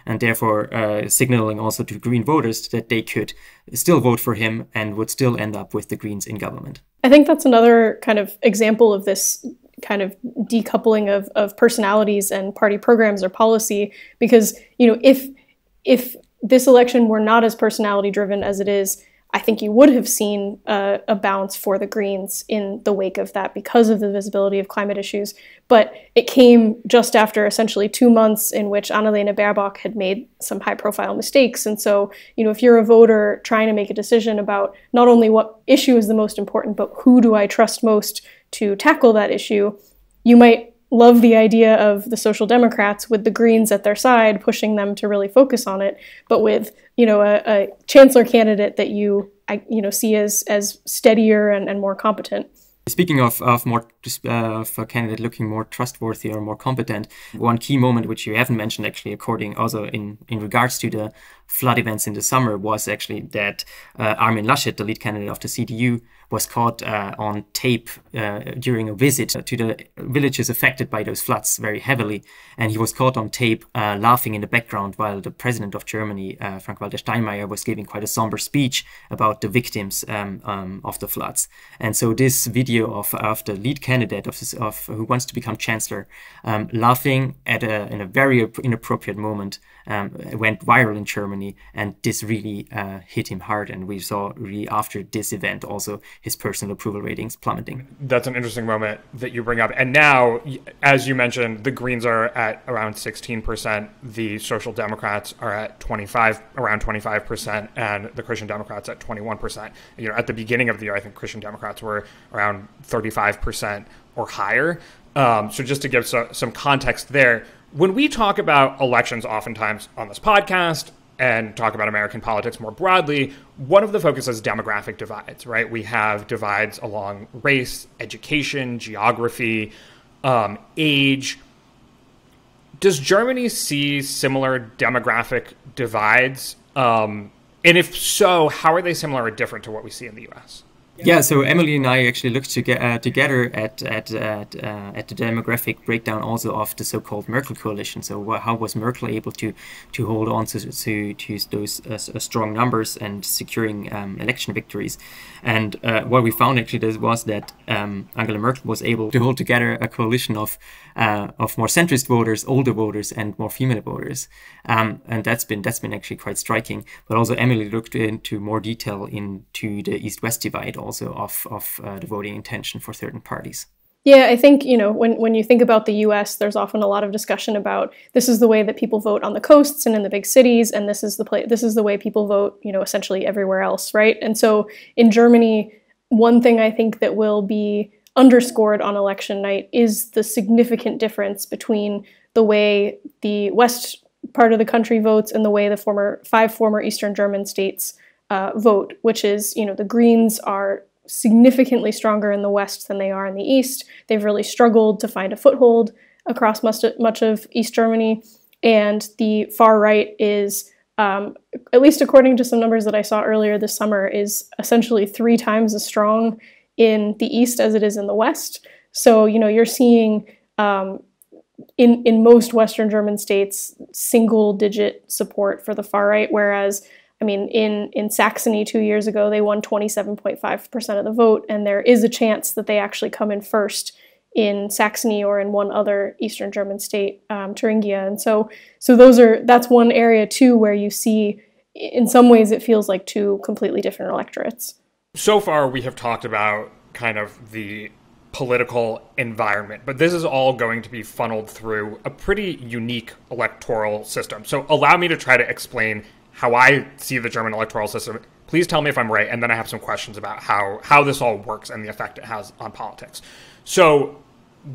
And therefore uh, signaling also to Green voters that they could still vote for him and would still end up with the Greens in government. I think that's another kind of example of this kind of decoupling of, of personalities and party programs or policy, because, you know, if, if this election were not as personality driven as it is, I think you would have seen uh, a bounce for the Greens in the wake of that because of the visibility of climate issues. But it came just after essentially two months in which Annalena Baerbock had made some high-profile mistakes. And so, you know, if you're a voter trying to make a decision about not only what issue is the most important, but who do I trust most to tackle that issue, you might love the idea of the Social Democrats with the Greens at their side, pushing them to really focus on it. But with, you know, a, a chancellor candidate that you, I, you know, see as as steadier and, and more competent. Speaking of, of more uh, of a candidate looking more trustworthy or more competent, one key moment which you haven't mentioned actually, according also in, in regards to the flood events in the summer, was actually that uh, Armin Laschet, the lead candidate of the C D U, was caught uh, on tape uh, during a visit to the villages affected by those floods very heavily. And he was caught on tape uh, laughing in the background while the president of Germany, uh, Frank-Walter Steinmeier, was giving quite a somber speech about the victims um, um, of the floods. And so this video of, of the lead candidate of, this, of who wants to become chancellor um, laughing at a, in a very inappropriate moment um, went viral in Germany. And this really uh, hit him hard. And we saw really after this event also his personal approval ratings plummeting. That's an interesting moment that you bring up. And now, as you mentioned, the Greens are at around sixteen percent, the Social Democrats are at twenty-five, around twenty-five percent, and the Christian Democrats at twenty-one percent. You know, at the beginning of the year, I think Christian Democrats were around thirty-five percent or higher. Um, so just to give so, some context there, when we talk about elections oftentimes on this podcast, and talk about American politics more broadly, one of the focuses is demographic divides, right? We have divides along race, education, geography, um, age. Does Germany see similar demographic divides? Um, and if so, how are they similar or different to what we see in the U S? Yeah, so Emily and I actually looked to get, uh, together at at at, uh, at the demographic breakdown also of the so-called Merkel coalition. So how was Merkel able to to hold on to to, to those uh, strong numbers and securing um, election victories? And uh, what we found actually was that um, Angela Merkel was able to hold together a coalition of uh, of more centrist voters, older voters, and more female voters. Um, and that's been that's been actually quite striking. But also Emily looked into more detail into the East-West divide also. Also of, of uh, the voting intention for certain parties. Yeah, I think, you know, when, when you think about the U S, there's often a lot of discussion about this is the way that people vote on the coasts and in the big cities, and this is the pla this is the way people vote, you know, essentially everywhere else, right? And so in Germany, one thing I think that will be underscored on election night is the significant difference between the way the west part of the country votes and the way the former five former Eastern German states Uh, vote, which is, you know, the Greens are significantly stronger in the West than they are in the East. They've really struggled to find a foothold across much of, much of East Germany. And the far right is, um, at least according to some numbers that I saw earlier this summer, is essentially three times as strong in the East as it is in the West. So, you know, you're seeing um, in, in most Western German states, single digit support for the far right, whereas I mean, in, in Saxony two years ago, they won twenty-seven point five percent of the vote, and there is a chance that they actually come in first in Saxony or in one other Eastern German state, um, Thuringia. And so, so those are that's one area, too, where you see, in some ways, it feels like two completely different electorates. So far, we have talked about kind of the political environment. But this is all going to be funneled through a pretty unique electoral system. So allow me to try to explain how I see the German electoral system. Please tell me if I'm right, and then I have some questions about how, how this all works and the effect it has on politics. So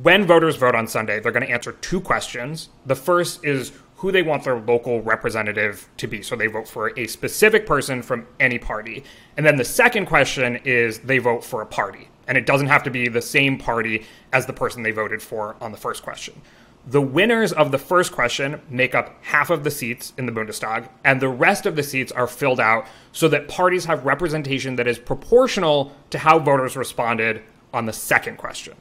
when voters vote on Sunday, they're going to answer two questions. The first is who they want their local representative to be. So they vote for a specific person from any party. And then the second question is they vote for a party. And it doesn't have to be the same party as the person they voted for on the first question. The winners of the first question make up half of the seats in the Bundestag, and the rest of the seats are filled out so that parties have representation that is proportional to how voters responded on the second question.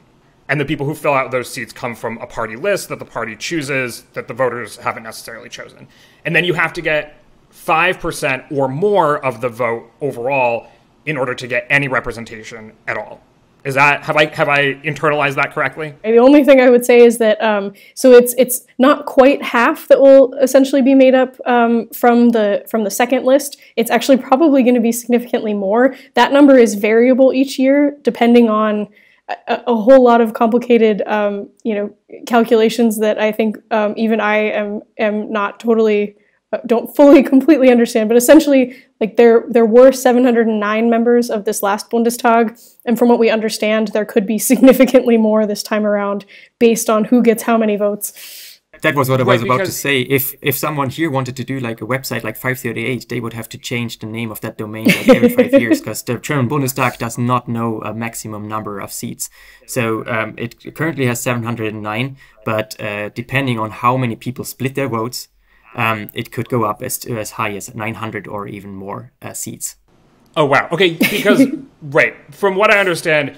And the people who fill out those seats come from a party list that the party chooses that the voters haven't necessarily chosen. And then you have to get five percent or more of the vote overall in order to get any representation at all. Is that, have I have I internalized that correctly? The only thing I would say is that um, so it's it's not quite half that will essentially be made up um, from the from the second list. It's actually probably going to be significantly more. That number is variable each year, depending on a, a whole lot of complicated um, you know calculations that I think um, even I am am not totally uh, don't fully completely understand. But essentially, like there there were seven hundred nine members of this last Bundestag. And from what we understand, there could be significantly more this time around based on who gets how many votes. That was what I was right, about to say. If if someone here wanted to do like a website like five thirty-eight, they would have to change the name of that domain like every five years because the German Bundestag does not know a maximum number of seats. So um, it currently has seven hundred nine, but uh, depending on how many people split their votes, um, it could go up as, as high as nine hundred or even more uh, seats. Oh, wow. Okay, because, right, from what I understand,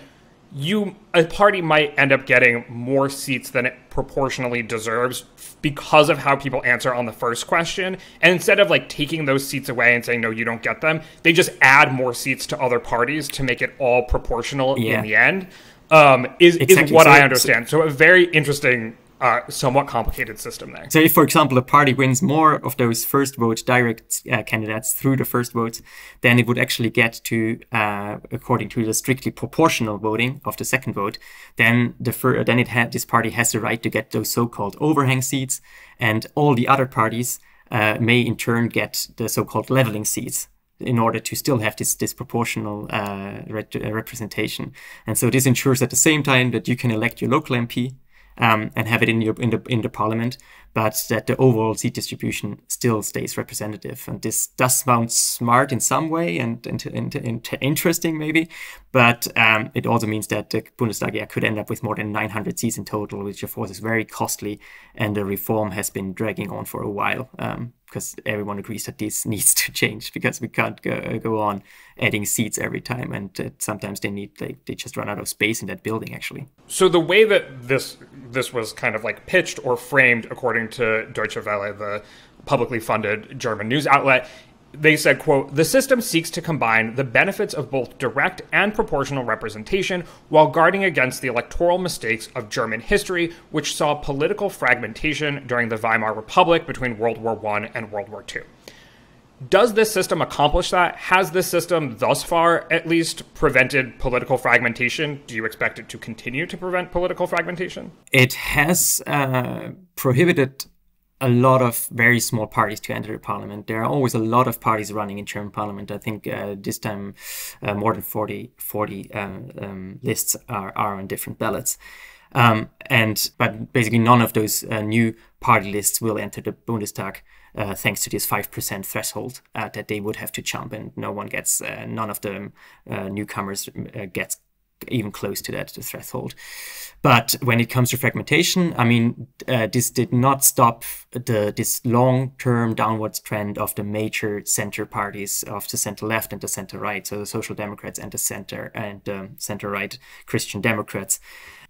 you a party might end up getting more seats than it proportionally deserves because of how people answer on the first question. And instead of, like, taking those seats away and saying, no, you don't get them, they just add more seats to other parties to make it all proportional yeah. in the end, um, is, exactly. is what so, I understand. So, so a very interesting, uh, somewhat complicated system there. So if, for example, a party wins more of those first vote direct uh, candidates through the first votes, then it would actually get to, uh, according to the strictly proportional voting of the second vote, then the fir then it had this party has the right to get those so-called overhang seats, and all the other parties uh, may in turn get the so-called leveling seats in order to still have this disproportional uh, re representation. And so this ensures at the same time that you can elect your local M P Um, and have it in, your, in the in the parliament, but that the overall seat distribution still stays representative. And this does sound smart in some way and, and, and, and interesting maybe, but um, it also means that the Bundestag yeah, could end up with more than nine hundred seats in total, which of course is very costly, and the reform has been dragging on for a while um, because everyone agrees that this needs to change because we can't go, go on adding seats every time, and uh, sometimes they need they, they just run out of space in that building actually. So the way that this this was kind of like pitched or framed, according to Deutsche Welle, the publicly funded German news outlet, they said, quote, "The system seeks to combine the benefits of both direct and proportional representation while guarding against the electoral mistakes of German history, which saw political fragmentation during the Weimar Republic between World War One and World War Two. Does this system accomplish that? Has this system thus far at least prevented political fragmentation? Do you expect it to continue to prevent political fragmentation? It has uh, prohibited a lot of very small parties to enter the parliament. There are always a lot of parties running in German parliament. I think uh, this time uh, more than forty, forty uh, um, lists are, are on different ballots. Um, and but basically none of those uh, new party lists will enter the Bundestag uh, thanks to this five percent threshold uh, that they would have to jump, and no one gets, uh, none of the uh, newcomers uh, gets even close to that threshold. But when it comes to fragmentation, I mean, uh, this did not stop the this long-term downwards trend of the major center parties of the center-left and the center-right, so the Social Democrats and the center and um, center-right Christian Democrats.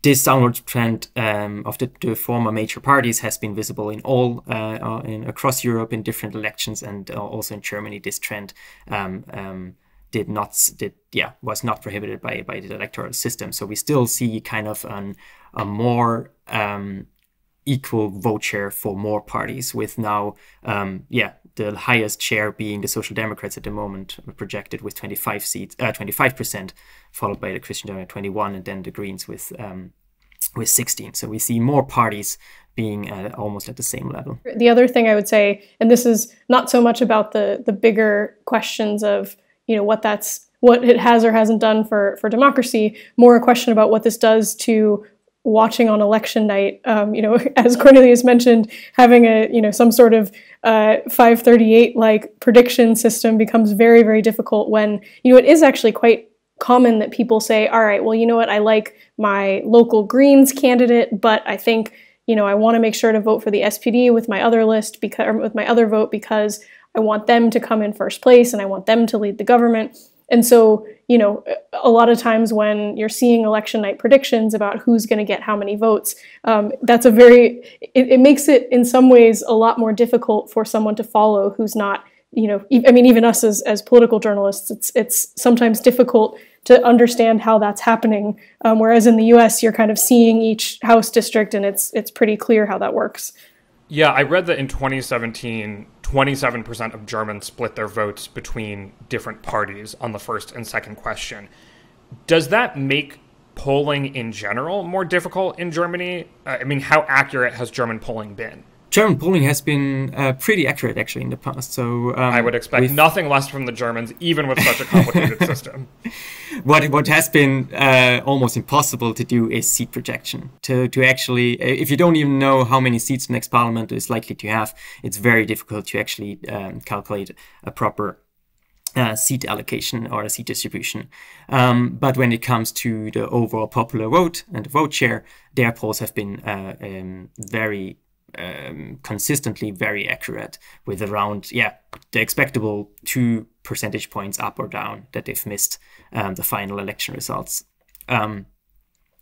This downward trend um, of the, the former major parties has been visible in all uh, in, across Europe in different elections, and uh, also in Germany. This trend Um, um, did not did yeah was not prohibited by by the electoral system, so we still see kind of an, a more um equal vote share for more parties, with now um yeah the highest share being the Social Democrats at the moment, projected with twenty-five seats, uh, twenty-five percent, followed by the Christian Democrats twenty-one, and then the Greens with um, with sixteen. So we see more parties being uh, almost at the same level. The other thing I would say, and this is not so much about the the bigger questions of, you know, what that's what it has or hasn't done for for democracy, more a question about what this does to watching on election night. Um, you know, as Cornelius mentioned, having a, you know, some sort of uh, five thirty-eight like prediction system becomes very, very difficult when, you know, it is actually quite common that people say, all right, well, you know what, I like my local Greens candidate, but I think, you know, I want to make sure to vote for the S P D with my other list, because, or with my other vote, because I want them to come in first place and I want them to lead the government. And so, you know, a lot of times when you're seeing election night predictions about who's going to get how many votes, um, that's a very, it, it makes it in some ways a lot more difficult for someone to follow who's not, you know, I mean, even us as, as political journalists, it's, it's sometimes difficult to understand how that's happening. Um, whereas in the U S, you're kind of seeing each House district and it's, it's pretty clear how that works. Yeah, I read that in twenty seventeen, twenty-seven percent of Germans split their votes between different parties on the first and second question. Does that make polling in general more difficult in Germany? Uh, I mean, how accurate has German polling been? German polling has been uh, pretty accurate, actually, in the past. So um, I would expect with... nothing less from the Germans, even with such a complicated system. What what has been uh, almost impossible to do is seat projection. To to actually, if you don't even know how many seats the next parliament is likely to have, it's very difficult to actually um, calculate a proper Uh, seat allocation or a seat distribution. Um, but when it comes to the overall popular vote and the vote share, their polls have been uh, um, very um, consistently very accurate, with around, yeah, the expectable two percentage points up or down that they've missed um, the final election results. Um,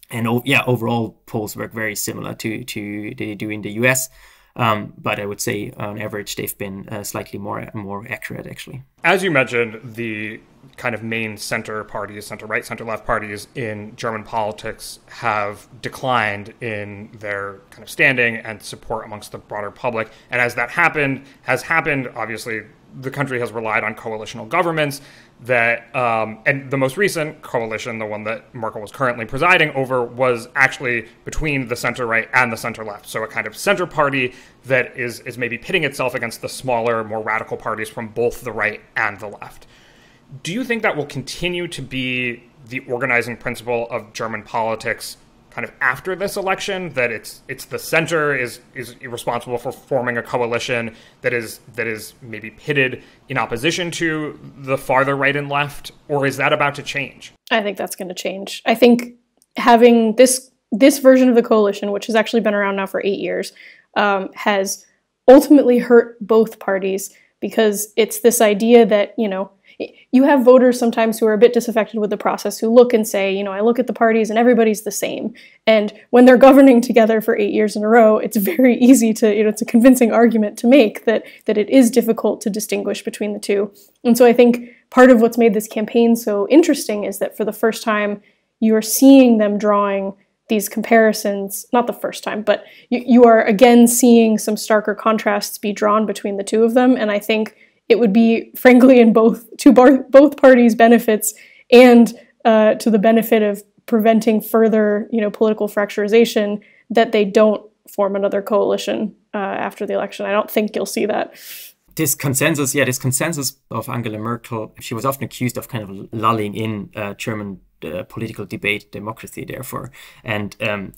and oh, yeah, overall polls work very similar to, to they do in the U S. Um, but I would say on average, they've been uh, slightly more more accurate, actually. As you mentioned, the kind of main center parties, center right, center left parties in German politics have declined in their kind of standing and support amongst the broader public. And as that happened, has happened, obviously, the country has relied on coalitional governments that, um, and the most recent coalition, the one that Merkel was currently presiding over, was actually between the center-right and the center-left. So a kind of center party that is, is maybe pitting itself against the smaller, more radical parties from both the right and the left. Do you think that will continue to be the organizing principle of German politics kind of after this election, that it's it's the center is is responsible for forming a coalition that is that is maybe pitted in opposition to the farther right and left, or is that about to change? I think that's going to change. I think having this this version of the coalition, which has actually been around now for eight years, um, has ultimately hurt both parties, because it's this idea that, you know, you have voters sometimes who are a bit disaffected with the process, who look and say, you know, I look at the parties and everybody's the same. And when they're governing together for eight years in a row, it's very easy to, you know, it's a convincing argument to make that that it is difficult to distinguish between the two. And so I think part of what's made this campaign so interesting is that for the first time, you're seeing them drawing these comparisons, not the first time, but you, you are again seeing some starker contrasts be drawn between the two of them. And I think it would be, frankly, in both to bar both parties' benefits, and uh, to the benefit of preventing further, you know, political fracturization, that they don't form another coalition uh, after the election. I don't think you'll see that. This consensus, yeah, this consensus of Angela Merkel, she was often accused of kind of lulling in uh, German uh, political debate, democracy, therefore, and um,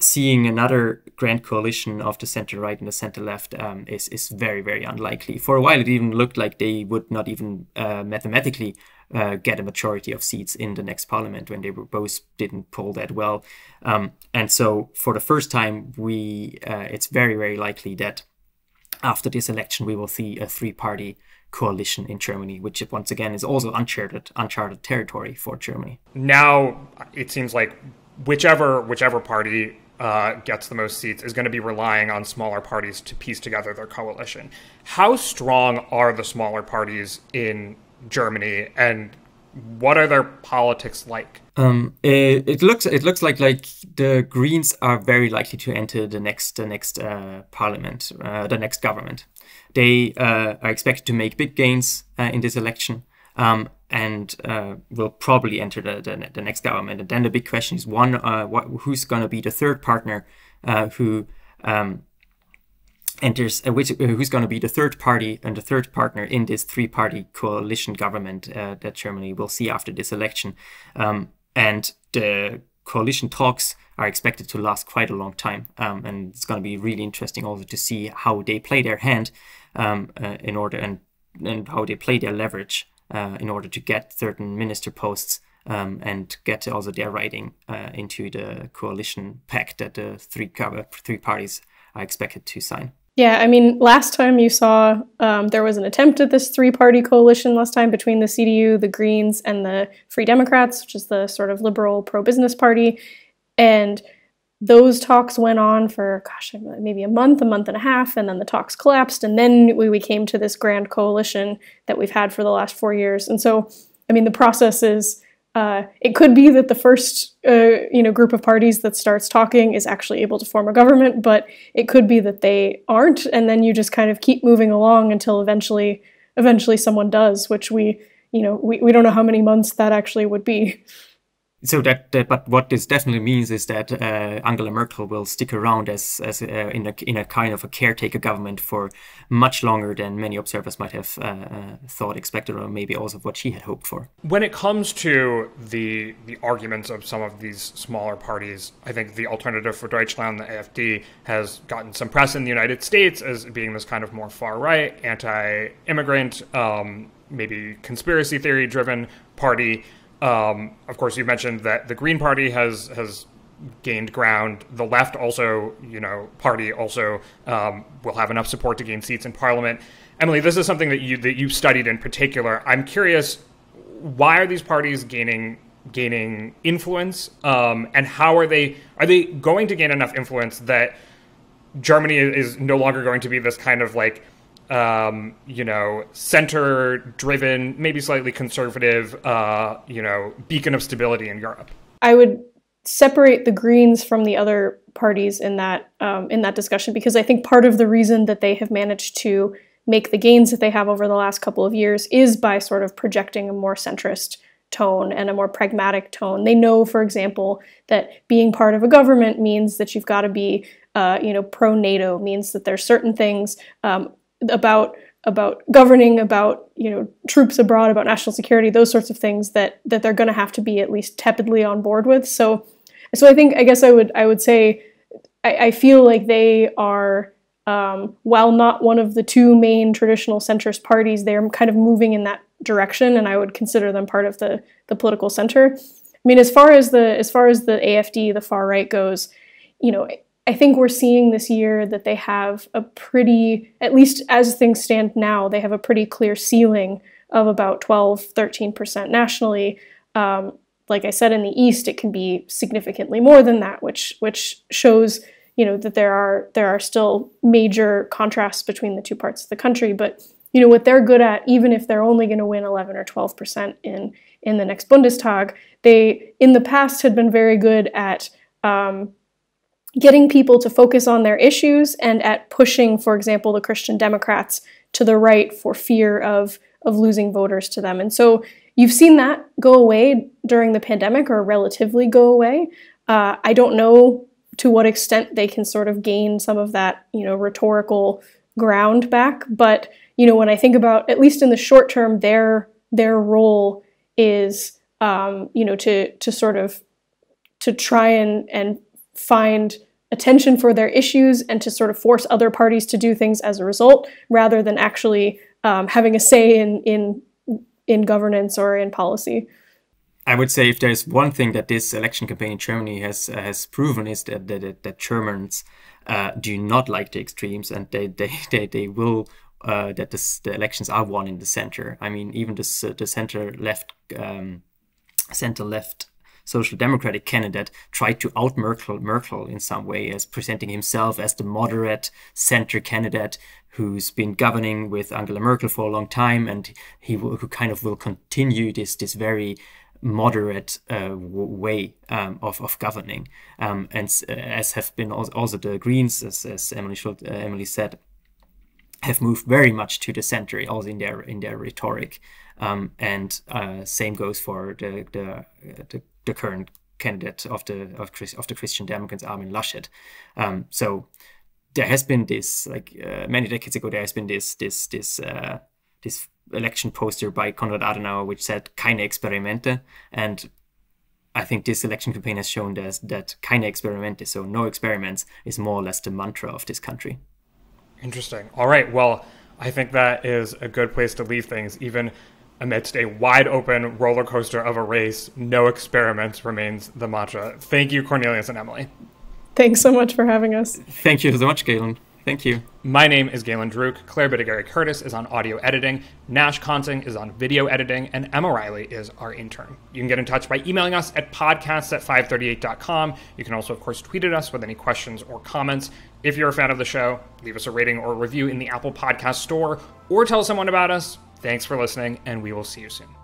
seeing another grand coalition of the center-right and the center-left um, is, is very, very unlikely. For a while, it even looked like they would not even uh, mathematically uh, get a majority of seats in the next parliament, when they were both didn't poll that well. Um, and so for the first time, we uh, it's very, very likely that after this election, we will see a three-party coalition in Germany, which once again is also uncharted, uncharted territory for Germany. Now, it seems like Whichever whichever party uh, gets the most seats is going to be relying on smaller parties to piece together their coalition. How strong are the smaller parties in Germany, and what are their politics like? Um, it, it looks it looks like like the Greens are very likely to enter the next the next uh, parliament, uh, the next government. They uh, are expected to make big gains uh, in this election um, and uh, will probably enter the, the, the next government. And then the big question is one, uh, what, who's going to be the third partner uh, who um, enters, uh, which, uh, who's going to be the third party and the third partner in this three-party coalition government uh, that Germany will see after this election. Um, and the coalition talks are expected to last quite a long time. Um, and it's going to be really interesting also to see how they play their hand um, uh, in order and, and how they play their leverage uh, in order to get certain minister posts um, and get also their writing uh, into the coalition pact that the three, three parties are expected to sign. Yeah, I mean, last time you saw um, there was an attempt at this three-party coalition last time between the C D U, the Greens, and the Free Democrats, which is the sort of liberal pro-business party. And those talks went on for, gosh, maybe a month, a month and a half, and then the talks collapsed. And then we, we came to this grand coalition that we've had for the last four years. And so, I mean, the process is, uh, it could be that the first uh, you know, group of parties that starts talking is actually able to form a government, but it could be that they aren't, and then you just kind of keep moving along until eventually eventually someone does, which we, you know, we, we don't know how many months that actually would be. So that, uh, but what this definitely means is that uh, Angela Merkel will stick around as, as uh, in a in a kind of a caretaker government for much longer than many observers might have uh, thought, expected, or maybe also what she had hoped for. When it comes to the the arguments of some of these smaller parties, I think the Alternative for Deutschland, the A F D, has gotten some press in the United States as being this kind of more far right, anti-immigrant, um, maybe conspiracy theory-driven party. Um, of course, you mentioned that the Green Party has has gained ground. The left also, you know, party also um, will have enough support to gain seats in Parliament. Emily, this is something that you that you've studied in particular. I'm curious, why are these parties gaining gaining influence, um, and how are they are they going to gain enough influence that Germany is no longer going to be this kind of like, Um, you know, center-driven, maybe slightly conservative, uh, you know, beacon of stability in Europe? I would separate the Greens from the other parties in that um, in that discussion, because I think part of the reason that they have managed to make the gains that they have over the last couple of years is by sort of projecting a more centrist tone and a more pragmatic tone. They know, for example, that being part of a government means that you've got to be, uh, you know, pro-NATO, means that there's certain things um, about about governing, about you know troops abroad, about national security, those sorts of things that that they're going to have to be at least tepidly on board with. So, so I think I guess I would I would say I, I feel like they are, um, while not one of the two main traditional centrist parties, they are kind of moving in that direction, and I would consider them part of the the political center. I mean, as far as the as far as the A F D, the far right goes, you know. I think we're seeing this year that they have a pretty, at least as things stand now, they have a pretty clear ceiling of about twelve, thirteen percent nationally. Um, like I said, in the East, it can be significantly more than that, which which shows, you know, that there are there are still major contrasts between the two parts of the country. But you know what they're good at, even if they're only going to win eleven or twelve percent in in the next Bundestag, they in the past had been very good at Um, getting people to focus on their issues and at pushing, for example, the Christian Democrats to the right for fear of, of losing voters to them. And so you've seen that go away during the pandemic, or relatively go away. Uh, I don't know to what extent they can sort of gain some of that, you know, rhetorical ground back. But, you know, when I think about, at least in the short term, their their role is, um, you know, to, to sort of, to try and, and find attention for their issues and to sort of force other parties to do things as a result, rather than actually um, having a say in, in, in governance or in policy. I would say if there's one thing that this election campaign in Germany has uh, has proven, is that, that, that Germans uh, do not like the extremes, and they, they, they, they will, uh, that this, the elections are won in the center. I mean, even this, uh, the center-left, um, center-left Social Democratic candidate tried to out Merkel Merkel in some way, as presenting himself as the moderate center candidate who's been governing with Angela Merkel for a long time, and he will, who kind of will continue this this very moderate uh, way um, of of governing, um, and uh, as have been also, also the Greens, as, as Emily Schulteis, uh, Emily said. have moved very much to the center, also in their in their rhetoric, um, and uh, same goes for the the, the the current candidate of the of, of the Christian Democrats, Armin Laschet. Um, so there has been this, like uh, many decades ago, there has been this this this uh, this election poster by Konrad Adenauer which said "Keine Experimente," and I think this election campaign has shown that that "Keine Experimente," so no experiments, is more or less the mantra of this country. Interesting. All right. Well, I think that is a good place to leave things. Even amidst a wide open roller coaster of a race, no experiments remains the mantra. Thank you, Cornelius and Emily. Thanks so much for having us. Thank you so much, Galen. Thank you. My name is Galen Druk. Claire Bittigary Curtis is on audio editing. Nash Consing is on video editing. And Emma Riley is our intern. You can get in touch by emailing us at podcasts at five thirty-eight dot com. You can also, of course, tweet at us with any questions or comments. If you're a fan of the show, leave us a rating or review in the Apple Podcast Store or tell someone about us. Thanks for listening, and we will see you soon.